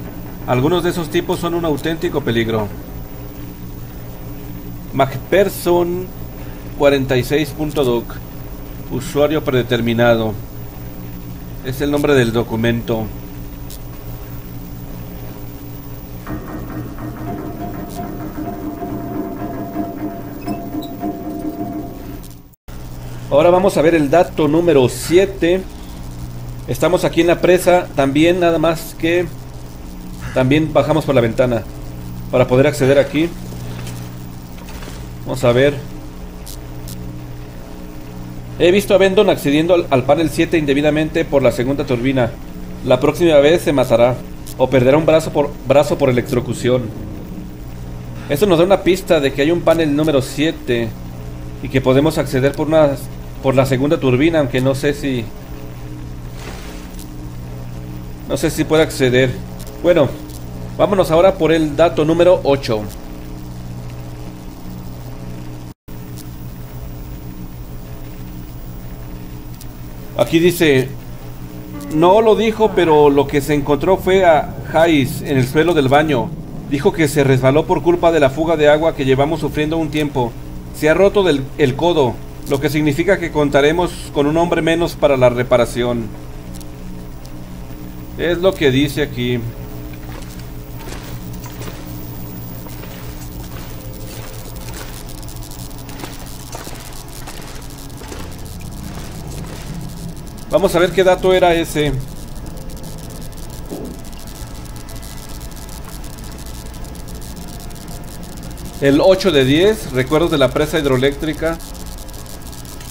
Algunos de esos tipos son un auténtico peligro. Max Pearson 46.doc. Usuario predeterminado. Es el nombre del documento. Ahora vamos a ver el dato número 7. Estamos aquí en la presa también, nada más que también bajamos por la ventana para poder acceder aquí. Vamos a ver. He visto a Bendon accediendo al panel 7 indebidamente por la segunda turbina. La próxima vez se matará o perderá un brazo por electrocución. Esto nos da una pista de que hay un panel número 7 y que podemos acceder por la segunda turbina, aunque no sé si... no sé si puede acceder. Bueno, vámonos ahora por el dato número 8. Aquí dice, no lo dijo, pero lo que se encontró fue a Hayes en el suelo del baño. Dijo que se resbaló por culpa de la fuga de agua que llevamos sufriendo un tiempo. Se ha roto el codo, lo que significa que contaremos con un hombre menos para la reparación. Es lo que dice aquí. Vamos a ver qué dato era ese. El 8 de 10, recuerdos de la presa hidroeléctrica.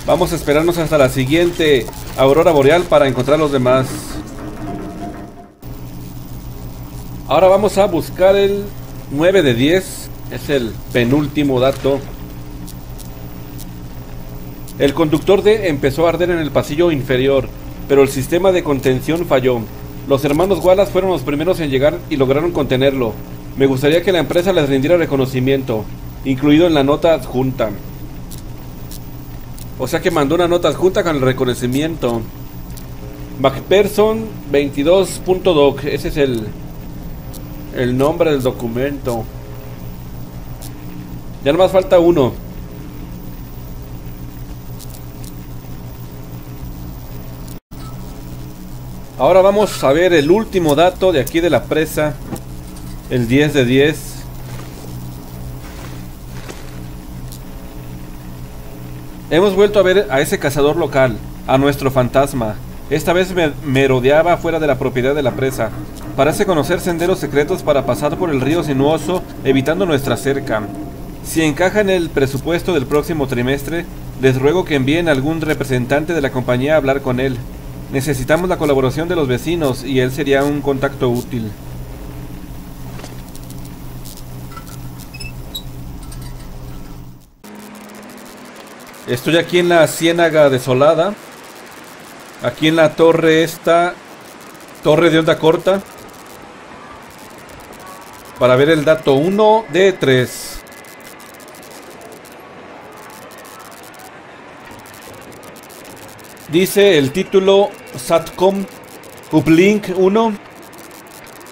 Vamos a esperarnos hasta la siguiente aurora boreal para encontrar los demás. Ahora vamos a buscar el 9 de 10, es el penúltimo dato. El conductor D empezó a arder en el pasillo inferior, pero el sistema de contención falló. Los hermanos Wallace fueron los primeros en llegar y lograron contenerlo. Me gustaría que la empresa les rindiera reconocimiento, incluido en la nota adjunta. O sea que mandó una nota adjunta con el reconocimiento. MacPherson 22.doc, ese es el nombre del documento. Ya nomás falta uno. Ahora vamos a ver el último dato de aquí de la presa. El 10 de 10. Hemos vuelto a ver a ese cazador local, a nuestro fantasma. Esta vez me rodeaba fuera de la propiedad de la presa. Parece conocer senderos secretos para pasar por el río sinuoso, evitando nuestra cerca. Si encaja en el presupuesto del próximo trimestre, les ruego que envíen algún representante de la compañía a hablar con él. Necesitamos la colaboración de los vecinos y él sería un contacto útil. Estoy aquí en la Ciénaga Desolada. Aquí en la torre esta. Torre de onda corta. Para ver el dato 1 de 3. Dice el título Satcom Uplink 1.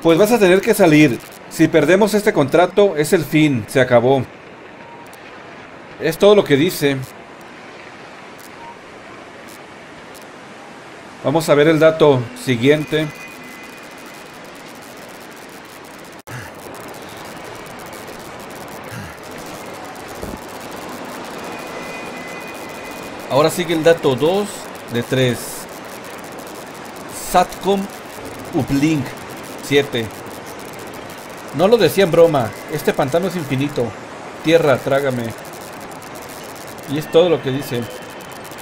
Pues vas a tener que salir. Si perdemos este contrato es el fin. Se acabó. Es todo lo que dice. Vamos a ver el dato siguiente. Ahora sigue el dato 2 de 3. Satcom Uplink 7. No lo decía en broma. Este pantano es infinito. Tierra, trágame. Y es todo lo que dice.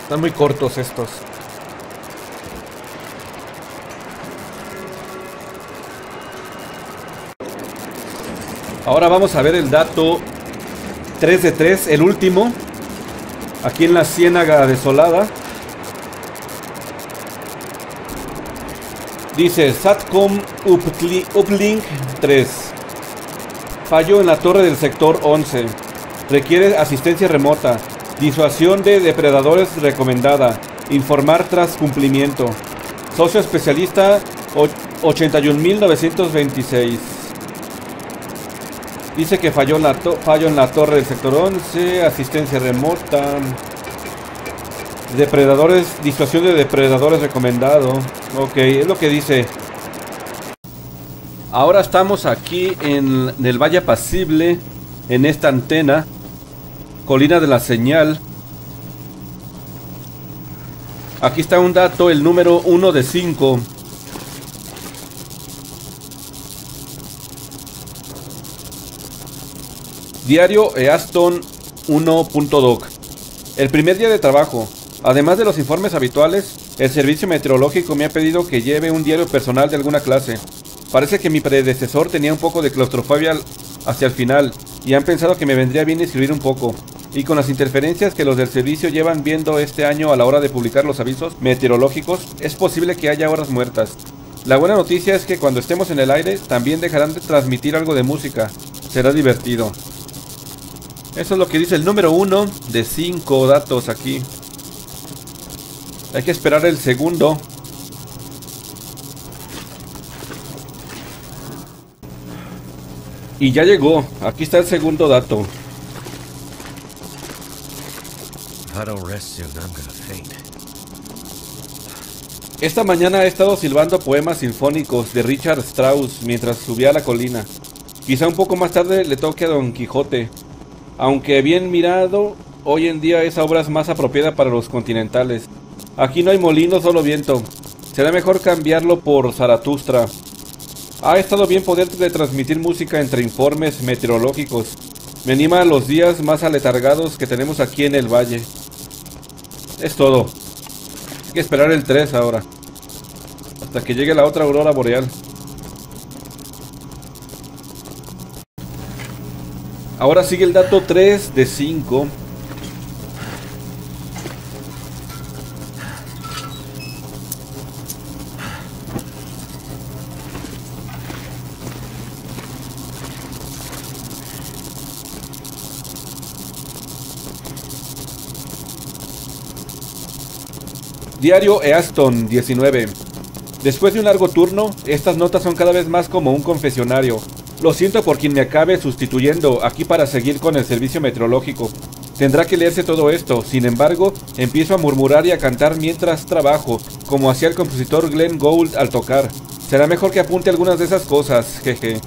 Están muy cortos estos. Ahora vamos a ver el dato 3 de 3, el último. Aquí en la Ciénaga Desolada. Dice Satcom Uplink 3. Fallo en la torre del sector 11. Requiere asistencia remota. Disuasión de depredadores recomendada. Informar tras cumplimiento. Socio especialista 81.926. Dice que fallo en la torre del sector 11, asistencia remota, depredadores, disuasión de depredadores recomendado. Ok, es lo que dice. Ahora estamos aquí en el Valle Apacible, en esta antena, Colina de la Señal. Aquí está un dato, el número 1 de 5. Diario Easton 1.doc. El primer día de trabajo. Además de los informes habituales, el servicio meteorológico me ha pedido que lleve un diario personal de alguna clase. Parece que mi predecesor tenía un poco de claustrofobia hacia el final, y han pensado que me vendría bien escribir un poco. Y con las interferencias que los del servicio llevan viendo este año a la hora de publicar los avisos meteorológicos, es posible que haya horas muertas. La buena noticia es que cuando estemos en el aire, también dejarán de transmitir algo de música. Será divertido. Eso es lo que dice el número 1 de 5 datos aquí. Hay que esperar el segundo. Y ya llegó. Aquí está el segundo dato. Esta mañana he estado silbando poemas sinfónicos de Richard Strauss mientras subía a la colina. Quizá un poco más tarde le toque a Don Quijote. Aunque bien mirado, hoy en día esa obra es más apropiada para los continentales. Aquí no hay molino, solo viento. Será mejor cambiarlo por Zaratustra. Ha estado bien poder transmitir música entre informes meteorológicos. Me anima a los días más aletargados que tenemos aquí en el valle. Es todo. Hay que esperar el 3 ahora. Hasta que llegue la otra aurora boreal. Ahora sigue el dato 3 de 5. Diario Easton 19. Después de un largo turno, estas notas son cada vez más como un confesionario. Lo siento por quien me acabe sustituyendo aquí para seguir con el servicio meteorológico. Tendrá que leerse todo esto, sin embargo, empiezo a murmurar y a cantar mientras trabajo, como hacía el compositor Glenn Gould al tocar. Será mejor que apunte algunas de esas cosas, jeje.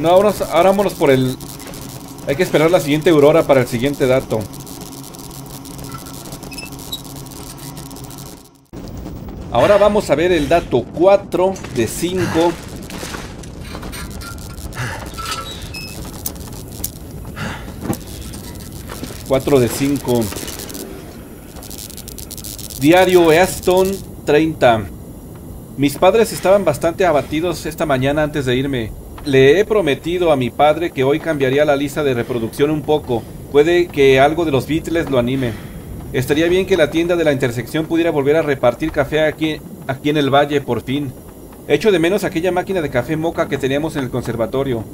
No, ahora vámonos por el... Hay que esperar la siguiente aurora para el siguiente dato. Ahora vamos a ver el dato 4 de 5... Diario Easton 30. Mis padres estaban bastante abatidos esta mañana antes de irme. Le he prometido a mi padre que hoy cambiaría la lista de reproducción un poco. Puede que algo de los Beatles lo anime. Estaría bien que la tienda de la intersección pudiera volver a repartir café aquí en el valle, por fin. Echo de menos aquella máquina de café moca que teníamos en el conservatorio.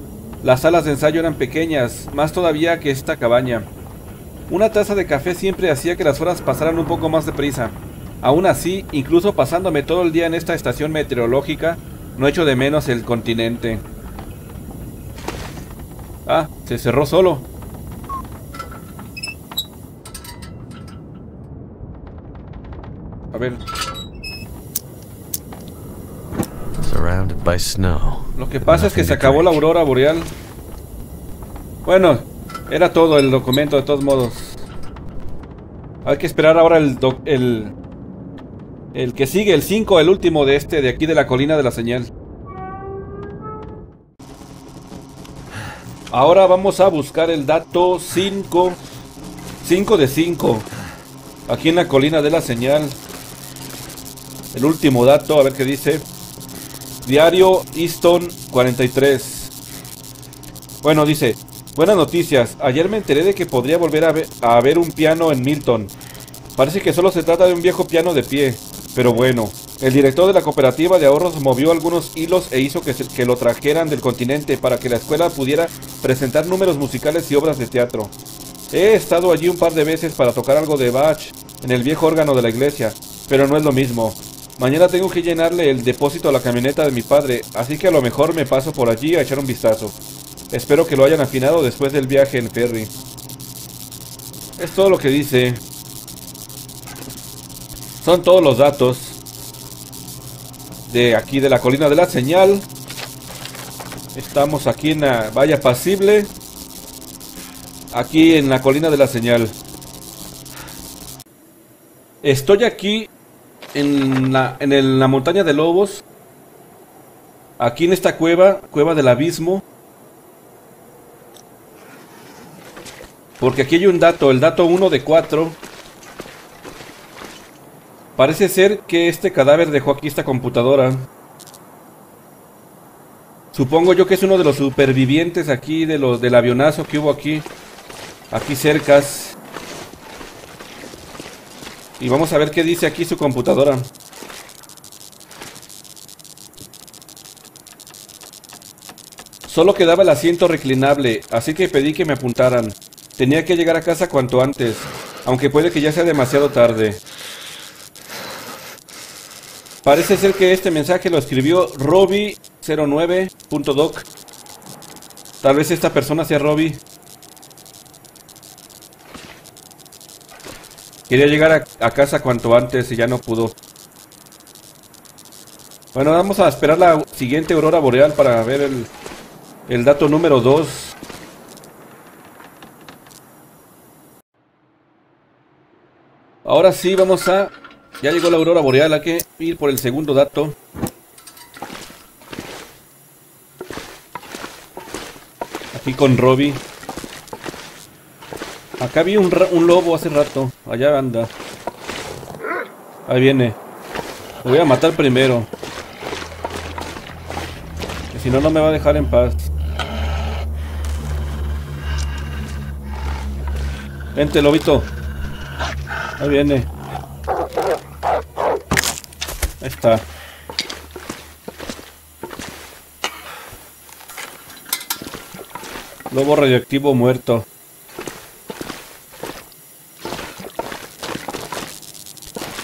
Las salas de ensayo eran pequeñas, más todavía que esta cabaña. Una taza de café siempre hacía que las horas pasaran un poco más deprisa. Aún así, incluso pasándome todo el día en esta estación meteorológica, no echo de menos el continente. Ah, se cerró solo. A ver. Lo que pasa es que se acabó la aurora boreal. Bueno, era todo el documento de todos modos. Hay que esperar ahora el que sigue, el 5, el último de este, de aquí de la colina de la señal. Ahora vamos a buscar el dato 5. 5 de 5. Aquí en la colina de la señal. El último dato, a ver qué dice. Diario Easton 43. Bueno, dice: buenas noticias, ayer me enteré de que podría volver a ver un piano en Milton. Parece que solo se trata de un viejo piano de pie, pero bueno. El director de la cooperativa de ahorros movió algunos hilos e hizo que lo trajeran del continente para que la escuela pudiera presentar números musicales y obras de teatro. He estado allí un par de veces para tocar algo de Bach en el viejo órgano de la iglesia, pero no es lo mismo. Mañana tengo que llenarle el depósito a la camioneta de mi padre, así que a lo mejor me paso por allí a echar un vistazo. Espero que lo hayan afinado después del viaje en ferry. Es todo lo que dice. Son todos los datos de aquí de la colina de la señal. Estamos aquí en la Valle Apacible, aquí en la colina de la señal. Estoy aquí en la montaña de lobos, aquí en esta cueva del abismo, porque aquí hay un dato, el dato 1 de 4. Parece ser que este cadáver dejó aquí esta computadora. Supongo yo que es uno de los supervivientes aquí de los del avionazo que hubo aquí cercas. Y vamos a ver qué dice aquí su computadora. Solo quedaba el asiento reclinable, así que pedí que me apuntaran. Tenía que llegar a casa cuanto antes, aunque puede que ya sea demasiado tarde. Parece ser que este mensaje lo escribió Robby 09.doc. Tal vez esta persona sea Robby. Quería llegar a casa cuanto antes y ya no pudo. Bueno, vamos a esperar la siguiente aurora boreal para ver el dato número 2. Ahora sí, vamos a... Ya llegó la aurora boreal, hay que ir por el segundo dato. Aquí con Robby. Acá vi un lobo hace rato. Allá anda. Ahí viene. Lo voy a matar primero. Que si no, no me va a dejar en paz. Vente, lobito. Ahí viene. Ahí está. Lobo radioactivo muerto.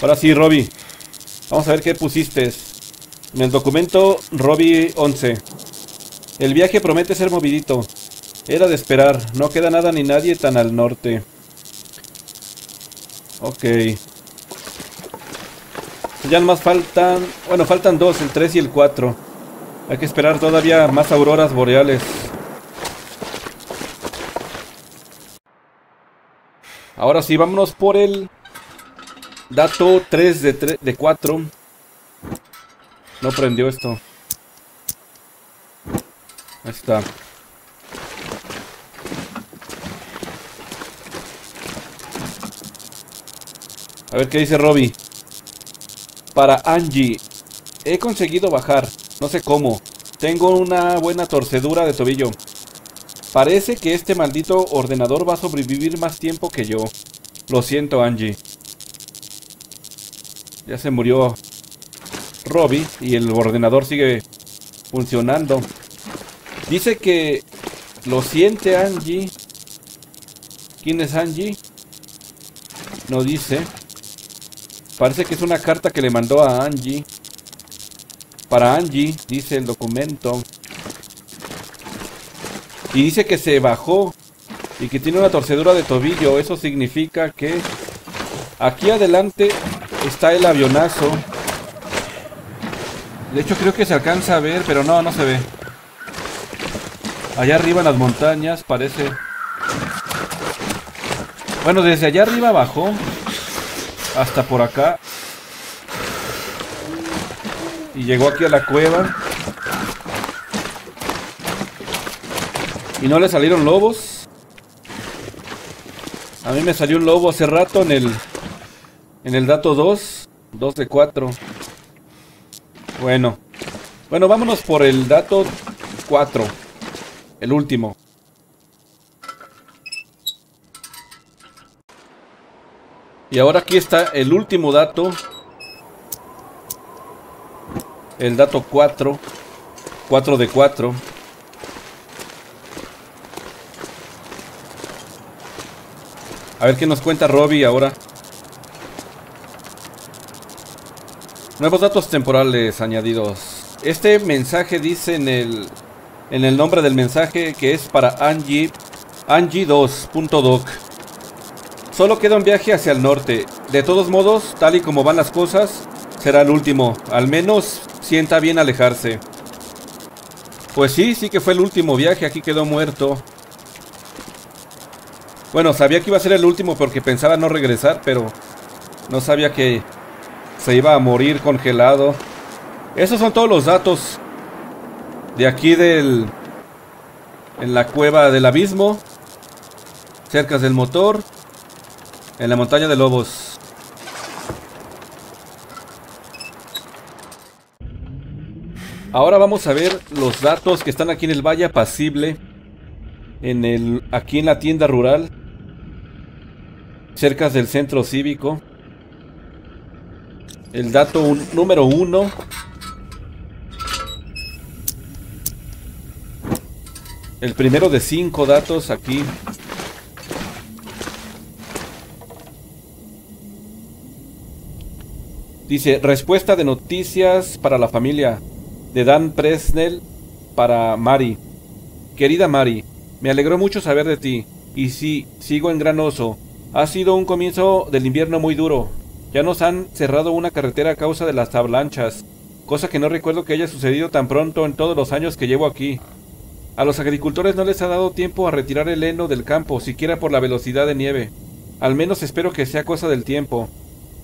Ahora sí, Robby. Vamos a ver qué pusiste. En el documento, Robby 11. El viaje promete ser movidito. Era de esperar. No queda nada ni nadie tan al norte. Ok. Ya nomás faltan... Bueno, faltan dos, el 3 y el 4. Hay que esperar todavía más auroras boreales. Ahora sí, vámonos por el... dato 3 de 4. No prendió esto. Ahí está. A ver qué dice Robby. Para Angie. He conseguido bajar. No sé cómo. Tengo una buena torcedura de tobillo. Parece que este maldito ordenador va a sobrevivir más tiempo que yo. Lo siento, Angie. Ya se murió Robby y el ordenador sigue funcionando. Dice que lo siente Angie. ¿Quién es Angie? No dice. Parece que es una carta que le mandó a Angie. Para Angie, dice el documento. Y dice que se bajó y que tiene una torcedura de tobillo. Eso significa que aquí adelante está el avionazo. De hecho creo que se alcanza a ver, pero no, no se ve. Allá arriba en las montañas parece. Bueno, desde allá arriba bajó hasta por acá y llegó aquí a la cueva. Y no le salieron lobos. A mí me salió un lobo hace rato en el dato 2. 2 de 4. Bueno, vámonos por el dato 4. El último. Y ahora aquí está el último dato. El dato 4. 4 de 4. A ver qué nos cuenta Robby ahora. Nuevos datos temporales añadidos. Este mensaje dice en el nombre del mensaje que es para Angie. Angie 2.doc. Solo queda un viaje hacia el norte. De todos modos, tal y como van las cosas, será el último. Al menos sienta bien alejarse. Pues sí, sí que fue el último viaje. Aquí quedó muerto. Bueno, sabía que iba a ser el último porque pensaba no regresar, pero no sabía que se iba a morir congelado. Esos son todos los datos de aquí en la cueva del abismo, cerca del motor, en la montaña de lobos. Ahora vamos a ver los datos que están aquí en el Valle Apacible, aquí en la tienda rural, cerca del centro cívico. El dato número 1. El primero de 5 datos aquí. Dice, respuesta de noticias para la familia de Dan Presnell para Mary. Querida Mary, me alegró mucho saber de ti. Y sí, sigo en Gran Oso. Ha sido un comienzo del invierno muy duro. Ya nos han cerrado una carretera a causa de las avalanchas, cosa que no recuerdo que haya sucedido tan pronto en todos los años que llevo aquí. A los agricultores no les ha dado tiempo a retirar el heno del campo, siquiera por la velocidad de nieve. Al menos espero que sea cosa del tiempo.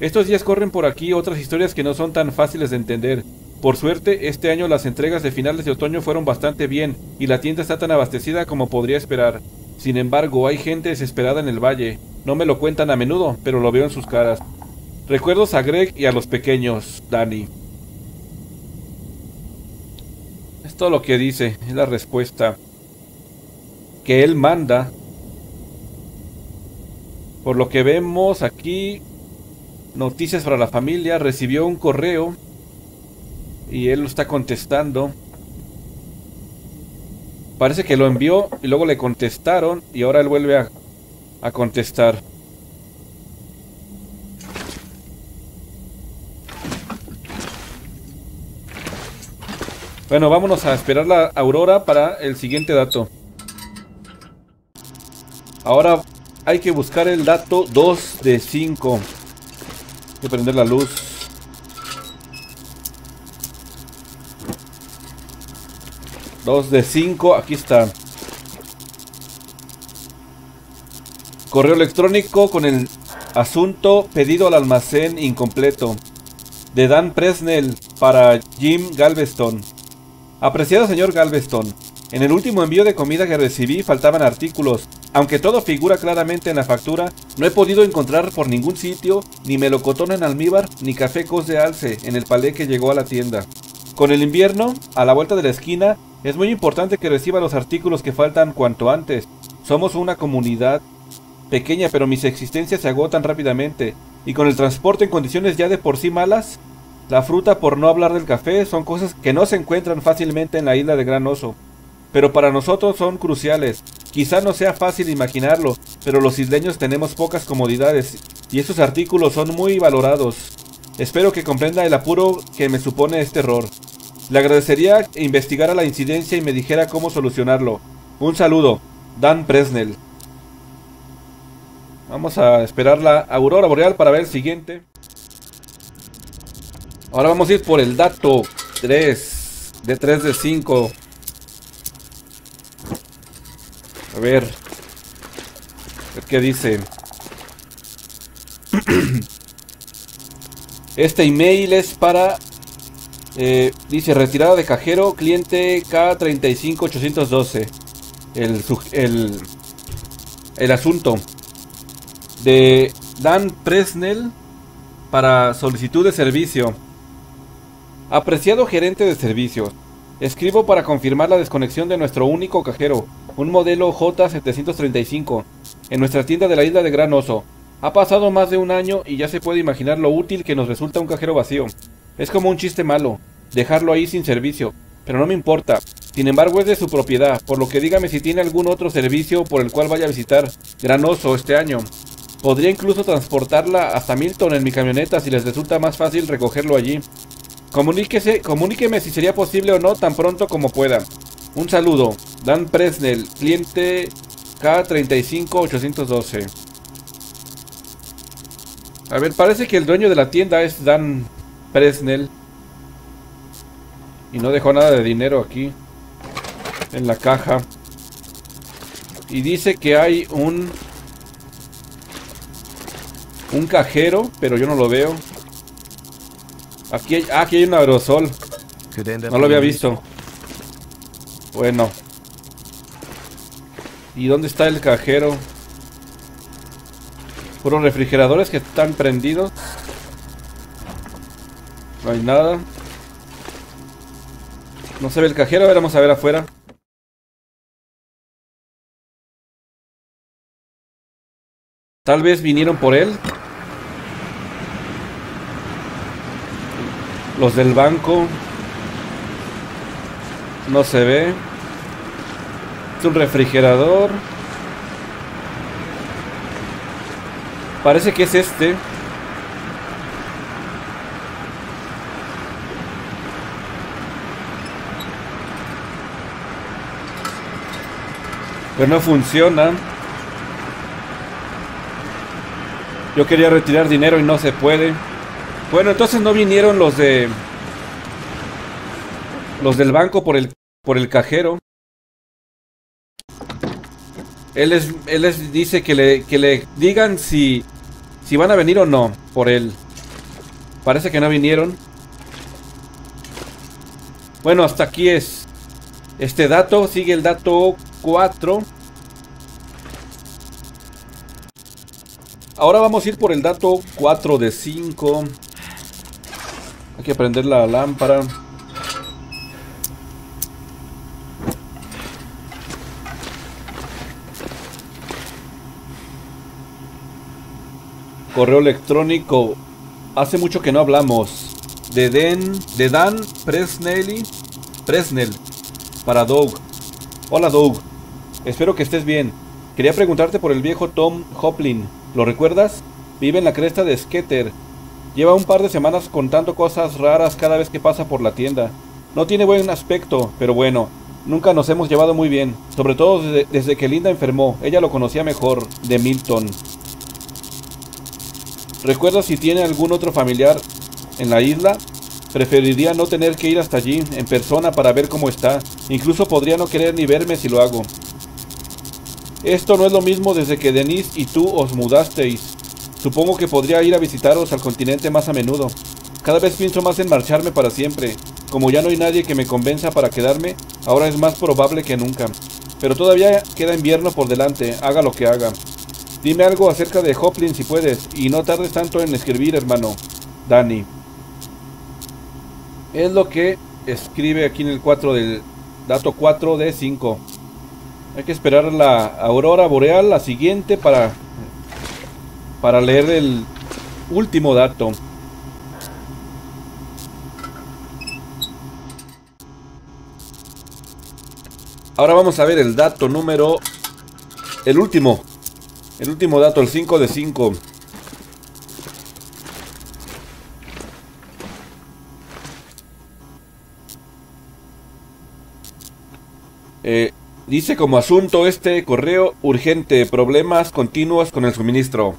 Estos días corren por aquí otras historias que no son tan fáciles de entender. Por suerte, este año las entregas de finales de otoño fueron bastante bien, y la tienda está tan abastecida como podría esperar. Sin embargo, hay gente desesperada en el valle. No me lo cuentan a menudo, pero lo veo en sus caras. Recuerdos a Greg y a los pequeños, Dani. Es todo lo que dice, es la respuesta que él manda. Por lo que vemos aquí, noticias para la familia, recibió un correo y él lo está contestando. Parece que lo envió y luego le contestaron y ahora él vuelve a contestar. Bueno, vámonos a esperar la aurora para el siguiente dato. Ahora hay que buscar el dato 2 de 5. Hay que prender la luz. Aquí está. Correo electrónico con el asunto pedido al almacén incompleto. De Dan Presnell para Jim Galveston. Apreciado señor Galveston, en el último envío de comida que recibí faltaban artículos. Aunque todo figura claramente en la factura, no he podido encontrar por ningún sitio ni melocotón en almíbar ni café cos de alce en el palé que llegó a la tienda. Con el invierno, a la vuelta de la esquina, es muy importante que reciba los artículos que faltan cuanto antes. Somos una comunidad pequeña, pero mis existencias se agotan rápidamente, y con el transporte en condiciones ya de por sí malas, la fruta, por no hablar del café, son cosas que no se encuentran fácilmente en la isla de Gran Oso. Pero para nosotros son cruciales. Quizá no sea fácil imaginarlo, pero los isleños tenemos pocas comodidades, y estos artículos son muy valorados. Espero que comprenda el apuro que me supone este error. Le agradecería que investigara la incidencia y me dijera cómo solucionarlo. Un saludo, Dan Presnell. Vamos a esperar la aurora boreal para ver el siguiente. Ahora vamos a ir por el dato 3, de 3 de 5. A ver, ¿qué dice? Este email es para... dice, retirada de cajero, cliente K35812. El asunto de Dan Presnell para solicitud de servicio. Apreciado gerente de servicios, escribo para confirmar la desconexión de nuestro único cajero, un modelo J735, en nuestra tienda de la isla de Gran Oso. Ha pasado más de un año y ya se puede imaginar lo útil que nos resulta un cajero vacío. Es como un chiste malo, dejarlo ahí sin servicio, pero no me importa. Sin embargo, es de su propiedad, por lo que dígame si tiene algún otro servicio por el cual vaya a visitar Gran Oso este año. Podría incluso transportarla hasta Milton en mi camioneta si les resulta más fácil recogerlo allí. Comuníqueme si sería posible o no tan pronto como pueda. Un saludo, Dan Presnell, cliente K35812. A ver, parece que el dueño de la tienda es Dan Presnell. Y no dejó nada de dinero aquí en la caja. Y dice que hay un cajero, pero yo no lo veo. Aquí hay un aerosol. No lo había visto. Bueno. ¿Y dónde está el cajero? Puros refrigeradores que están prendidos. No hay nada. No se ve el cajero. A ver, vamos a ver afuera. Tal vez vinieron por él. Los del banco. No se ve. Es un refrigerador. Parece que es este. Pero no funciona. Yo quería retirar dinero y no se puede. Bueno, entonces no vinieron los del banco por el cajero. Él les dice que le digan si van a venir o no por él. Parece que no vinieron. Bueno, hasta aquí es este dato. Sigue el dato 4. Ahora vamos a ir por el dato 4 de 5. Hay que prender la lámpara. Correo electrónico. Hace mucho que no hablamos. De Dan Presnell. Para Doug. Hola Doug. Espero que estés bien. Quería preguntarte por el viejo Tom Hoplin. ¿Lo recuerdas? Vive en la cresta de Skeeter. Lleva un par de semanas contando cosas raras cada vez que pasa por la tienda. No tiene buen aspecto, pero bueno, nunca nos hemos llevado muy bien. Sobre todo desde que Linda enfermó. Ella lo conocía mejor, de Milton. ¿Recuerdas si tiene algún otro familiar en la isla? Preferiría no tener que ir hasta allí en persona para ver cómo está. Incluso podría no querer ni verme si lo hago. Esto no es lo mismo desde que Denise y tú os mudasteis. Supongo que podría ir a visitaros al continente más a menudo. Cada vez pienso más en marcharme para siempre. Como ya no hay nadie que me convenza para quedarme, ahora es más probable que nunca. Pero todavía queda invierno por delante, haga lo que haga. Dime algo acerca de Hoplin si puedes, y no tardes tanto en escribir, hermano. Danny. Es lo que escribe aquí en el 4 del dato 4 de 5. Hay que esperar la aurora boreal, la siguiente, para leer el último dato. Ahora vamos a ver el dato número... El último dato, el 5 de 5. Dice como asunto este correo urgente, problemas continuos con el suministro.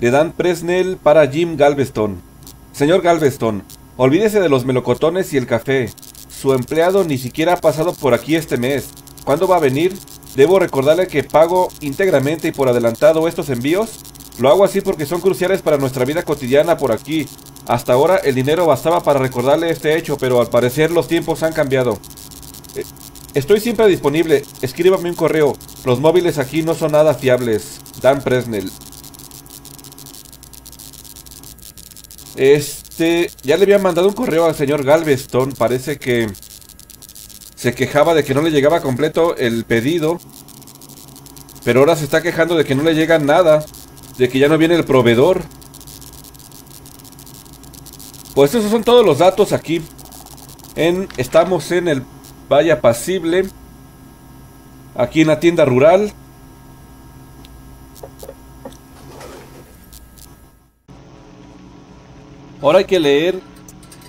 De Dan Presnell para Jim Galveston. Señor Galveston, olvídese de los melocotones y el café. Su empleado ni siquiera ha pasado por aquí este mes. ¿Cuándo va a venir? Debo recordarle que pago íntegramente y por adelantado estos envíos. Lo hago así porque son cruciales para nuestra vida cotidiana por aquí. Hasta ahora el dinero bastaba para recordarle este hecho, pero al parecer los tiempos han cambiado. Estoy siempre disponible. Escríbame un correo. Los móviles aquí no son nada fiables. Dan Presnell. Ya le había mandado un correo al señor Galveston. Parece que se quejaba de que no le llegaba completo el pedido, pero ahora se está quejando de que no le llega nada, de que ya no viene el proveedor. Pues esos son todos los datos aquí. Estamos en el Valle Apacible, aquí en la tienda rural. Ahora hay que leer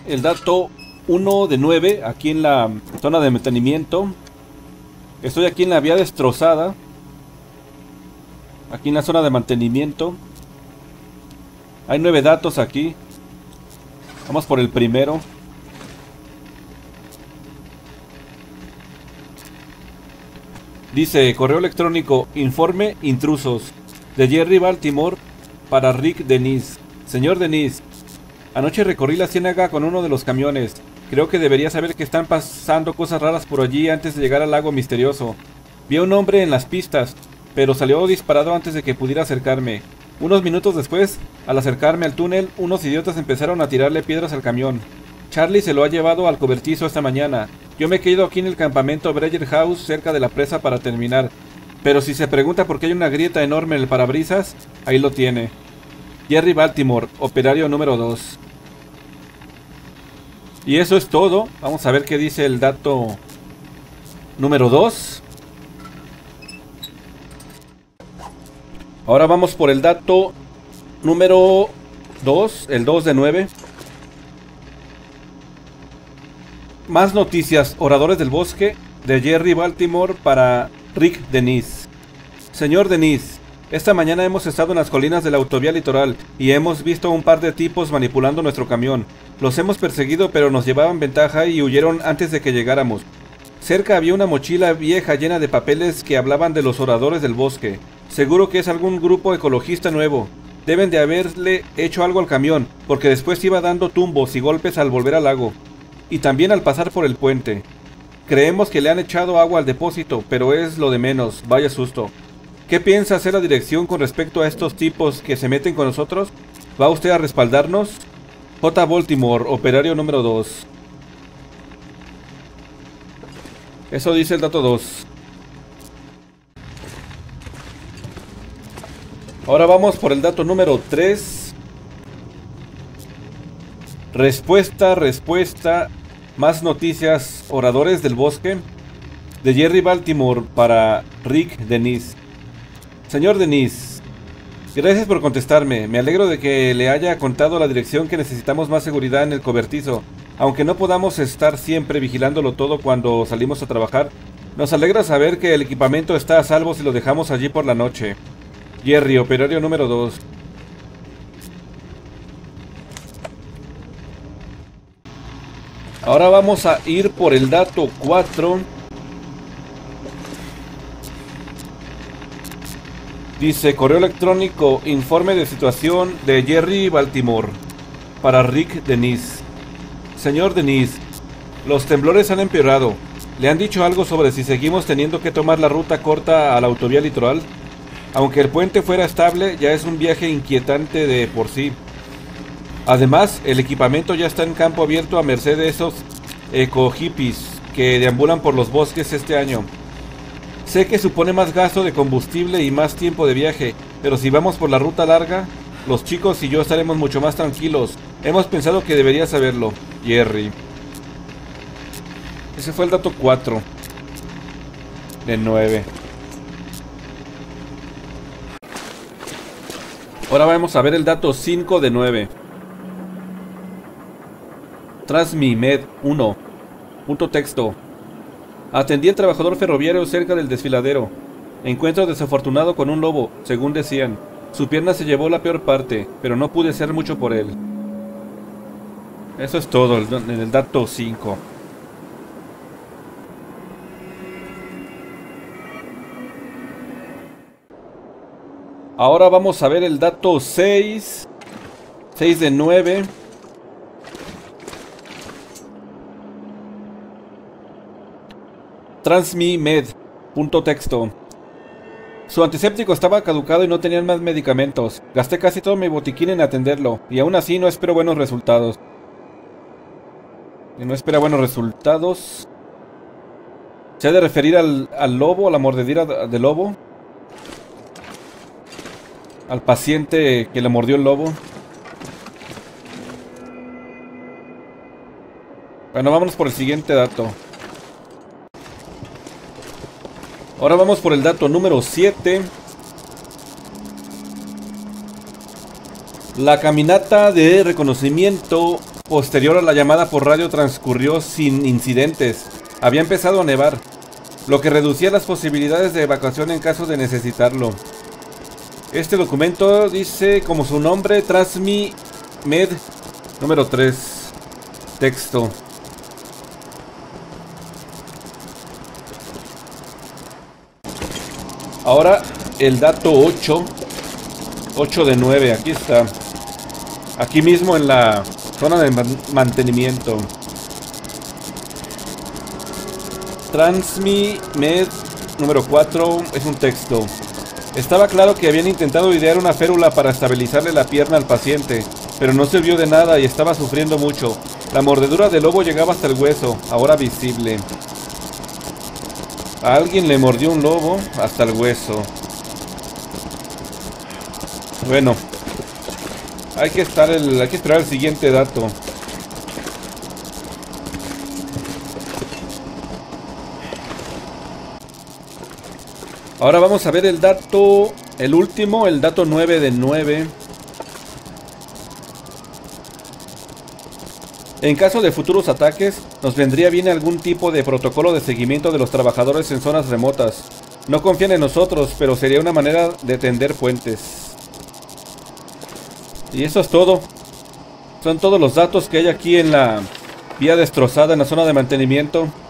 el dato 1 de 9, aquí en la zona de mantenimiento. Estoy aquí en la vía destrozada, aquí en la zona de mantenimiento. Hay 9 datos aquí. Vamos por el primero. Dice, correo electrónico, informe intrusos, de Jerry Baltimore para Rick Dennis. Señor Dennis, anoche recorrí la ciénaga con uno de los camiones. Creo que debería saber que están pasando cosas raras por allí antes de llegar al lago misterioso. Vi a un hombre en las pistas, pero salió disparado antes de que pudiera acercarme. Unos minutos después, al acercarme al túnel, unos idiotas empezaron a tirarle piedras al camión. Charlie se lo ha llevado al cobertizo esta mañana. Yo me he quedado aquí en el campamento Breyer House, cerca de la presa, para terminar. Pero si se pregunta por qué hay una grieta enorme en el parabrisas, ahí lo tiene. Jerry Baltimore, operario número 2. Y eso es todo. Vamos a ver qué dice el dato número 2. Ahora vamos por el dato número 2, el 2 de 9. Más noticias, Oradores del Bosque, de Jerry Baltimore para Rick Dennis. Señor Dennis, esta mañana hemos estado en las colinas de la Autovía Litoral y hemos visto a un par de tipos manipulando nuestro camión. Los hemos perseguido, pero nos llevaban ventaja y huyeron antes de que llegáramos. Cerca había una mochila vieja llena de papeles que hablaban de los Oradores del Bosque. Seguro que es algún grupo ecologista nuevo. Deben de haberle hecho algo al camión, porque después iba dando tumbos y golpes al volver al lago, y también al pasar por el puente. Creemos que le han echado agua al depósito, pero es lo de menos. Vaya susto. ¿Qué piensa hacer la dirección con respecto a estos tipos que se meten con nosotros? ¿Va usted a respaldarnos? J. Baltimore, operario número 2. Eso dice el dato 2. Ahora vamos por el dato número 3. Respuesta, respuesta. Más noticias, Oradores del Bosque, de Jerry Baltimore para Rick Dennis. Señor Denise, gracias por contestarme. Me alegro de que le haya contado la dirección, que necesitamos más seguridad en el cobertizo. Aunque no podamos estar siempre vigilándolo todo cuando salimos a trabajar, nos alegra saber que el equipamiento está a salvo si lo dejamos allí por la noche. Jerry, operario número 2. Ahora vamos a ir por el dato 4. Dice, correo electrónico, informe de situación de Jerry Baltimore para Rick Dennis. Señor Dennis, los temblores han empeorado. ¿Le han dicho algo sobre si seguimos teniendo que tomar la ruta corta a la autovía litoral? Aunque el puente fuera estable, ya es un viaje inquietante de por sí. Además, el equipamiento ya está en campo abierto a merced de esos eco-hippies que deambulan por los bosques este año. Sé que supone más gasto de combustible y más tiempo de viaje, pero si vamos por la ruta larga, los chicos y yo estaremos mucho más tranquilos. Hemos pensado que deberías saberlo, Jerry. Ese fue el dato 4 de 9. Ahora vamos a ver el dato 5 de 9. Transmimed 1. Punto texto. Atendí al trabajador ferroviario cerca del desfiladero. Encuentro desafortunado con un lobo, según decían. Su pierna se llevó la peor parte, pero no pude hacer mucho por él. Eso es todo en el dato 5. Ahora vamos a ver el dato 6. 6 de 9. Transmimed. Punto texto. Su antiséptico estaba caducado y no tenían más medicamentos. Gasté casi todo mi botiquín en atenderlo, y aún así no espero buenos resultados. Y no espera buenos resultados. ¿Se ha de referir al lobo, a la mordedura de lobo? Al paciente que le mordió el lobo. Bueno, vámonos por el siguiente dato. Ahora vamos por el dato número 7. La caminata de reconocimiento posterior a la llamada por radio transcurrió sin incidentes. Había empezado a nevar, lo que reducía las posibilidades de evacuación en caso de necesitarlo. Este documento dice como su nombre, Transmimed número 3, texto. Ahora el dato 8, 8 de 9, aquí está. Aquí mismo en la zona de mantenimiento. Transmimed número 4 es un texto. Estaba claro que habían intentado idear una férula para estabilizarle la pierna al paciente, pero no sirvió de nada y estaba sufriendo mucho. La mordedura del lobo llegaba hasta el hueso, ahora visible. A alguien le mordió un lobo hasta el hueso. Bueno, hay que esperar el siguiente dato. Ahora vamos a ver el dato, el último, el dato 9 de 9. En caso de futuros ataques, nos vendría bien algún tipo de protocolo de seguimiento de los trabajadores en zonas remotas. No confían en nosotros, pero sería una manera de tender puentes. Y eso es todo. Son todos los datos que hay aquí en la vía destrozada, en la zona de mantenimiento.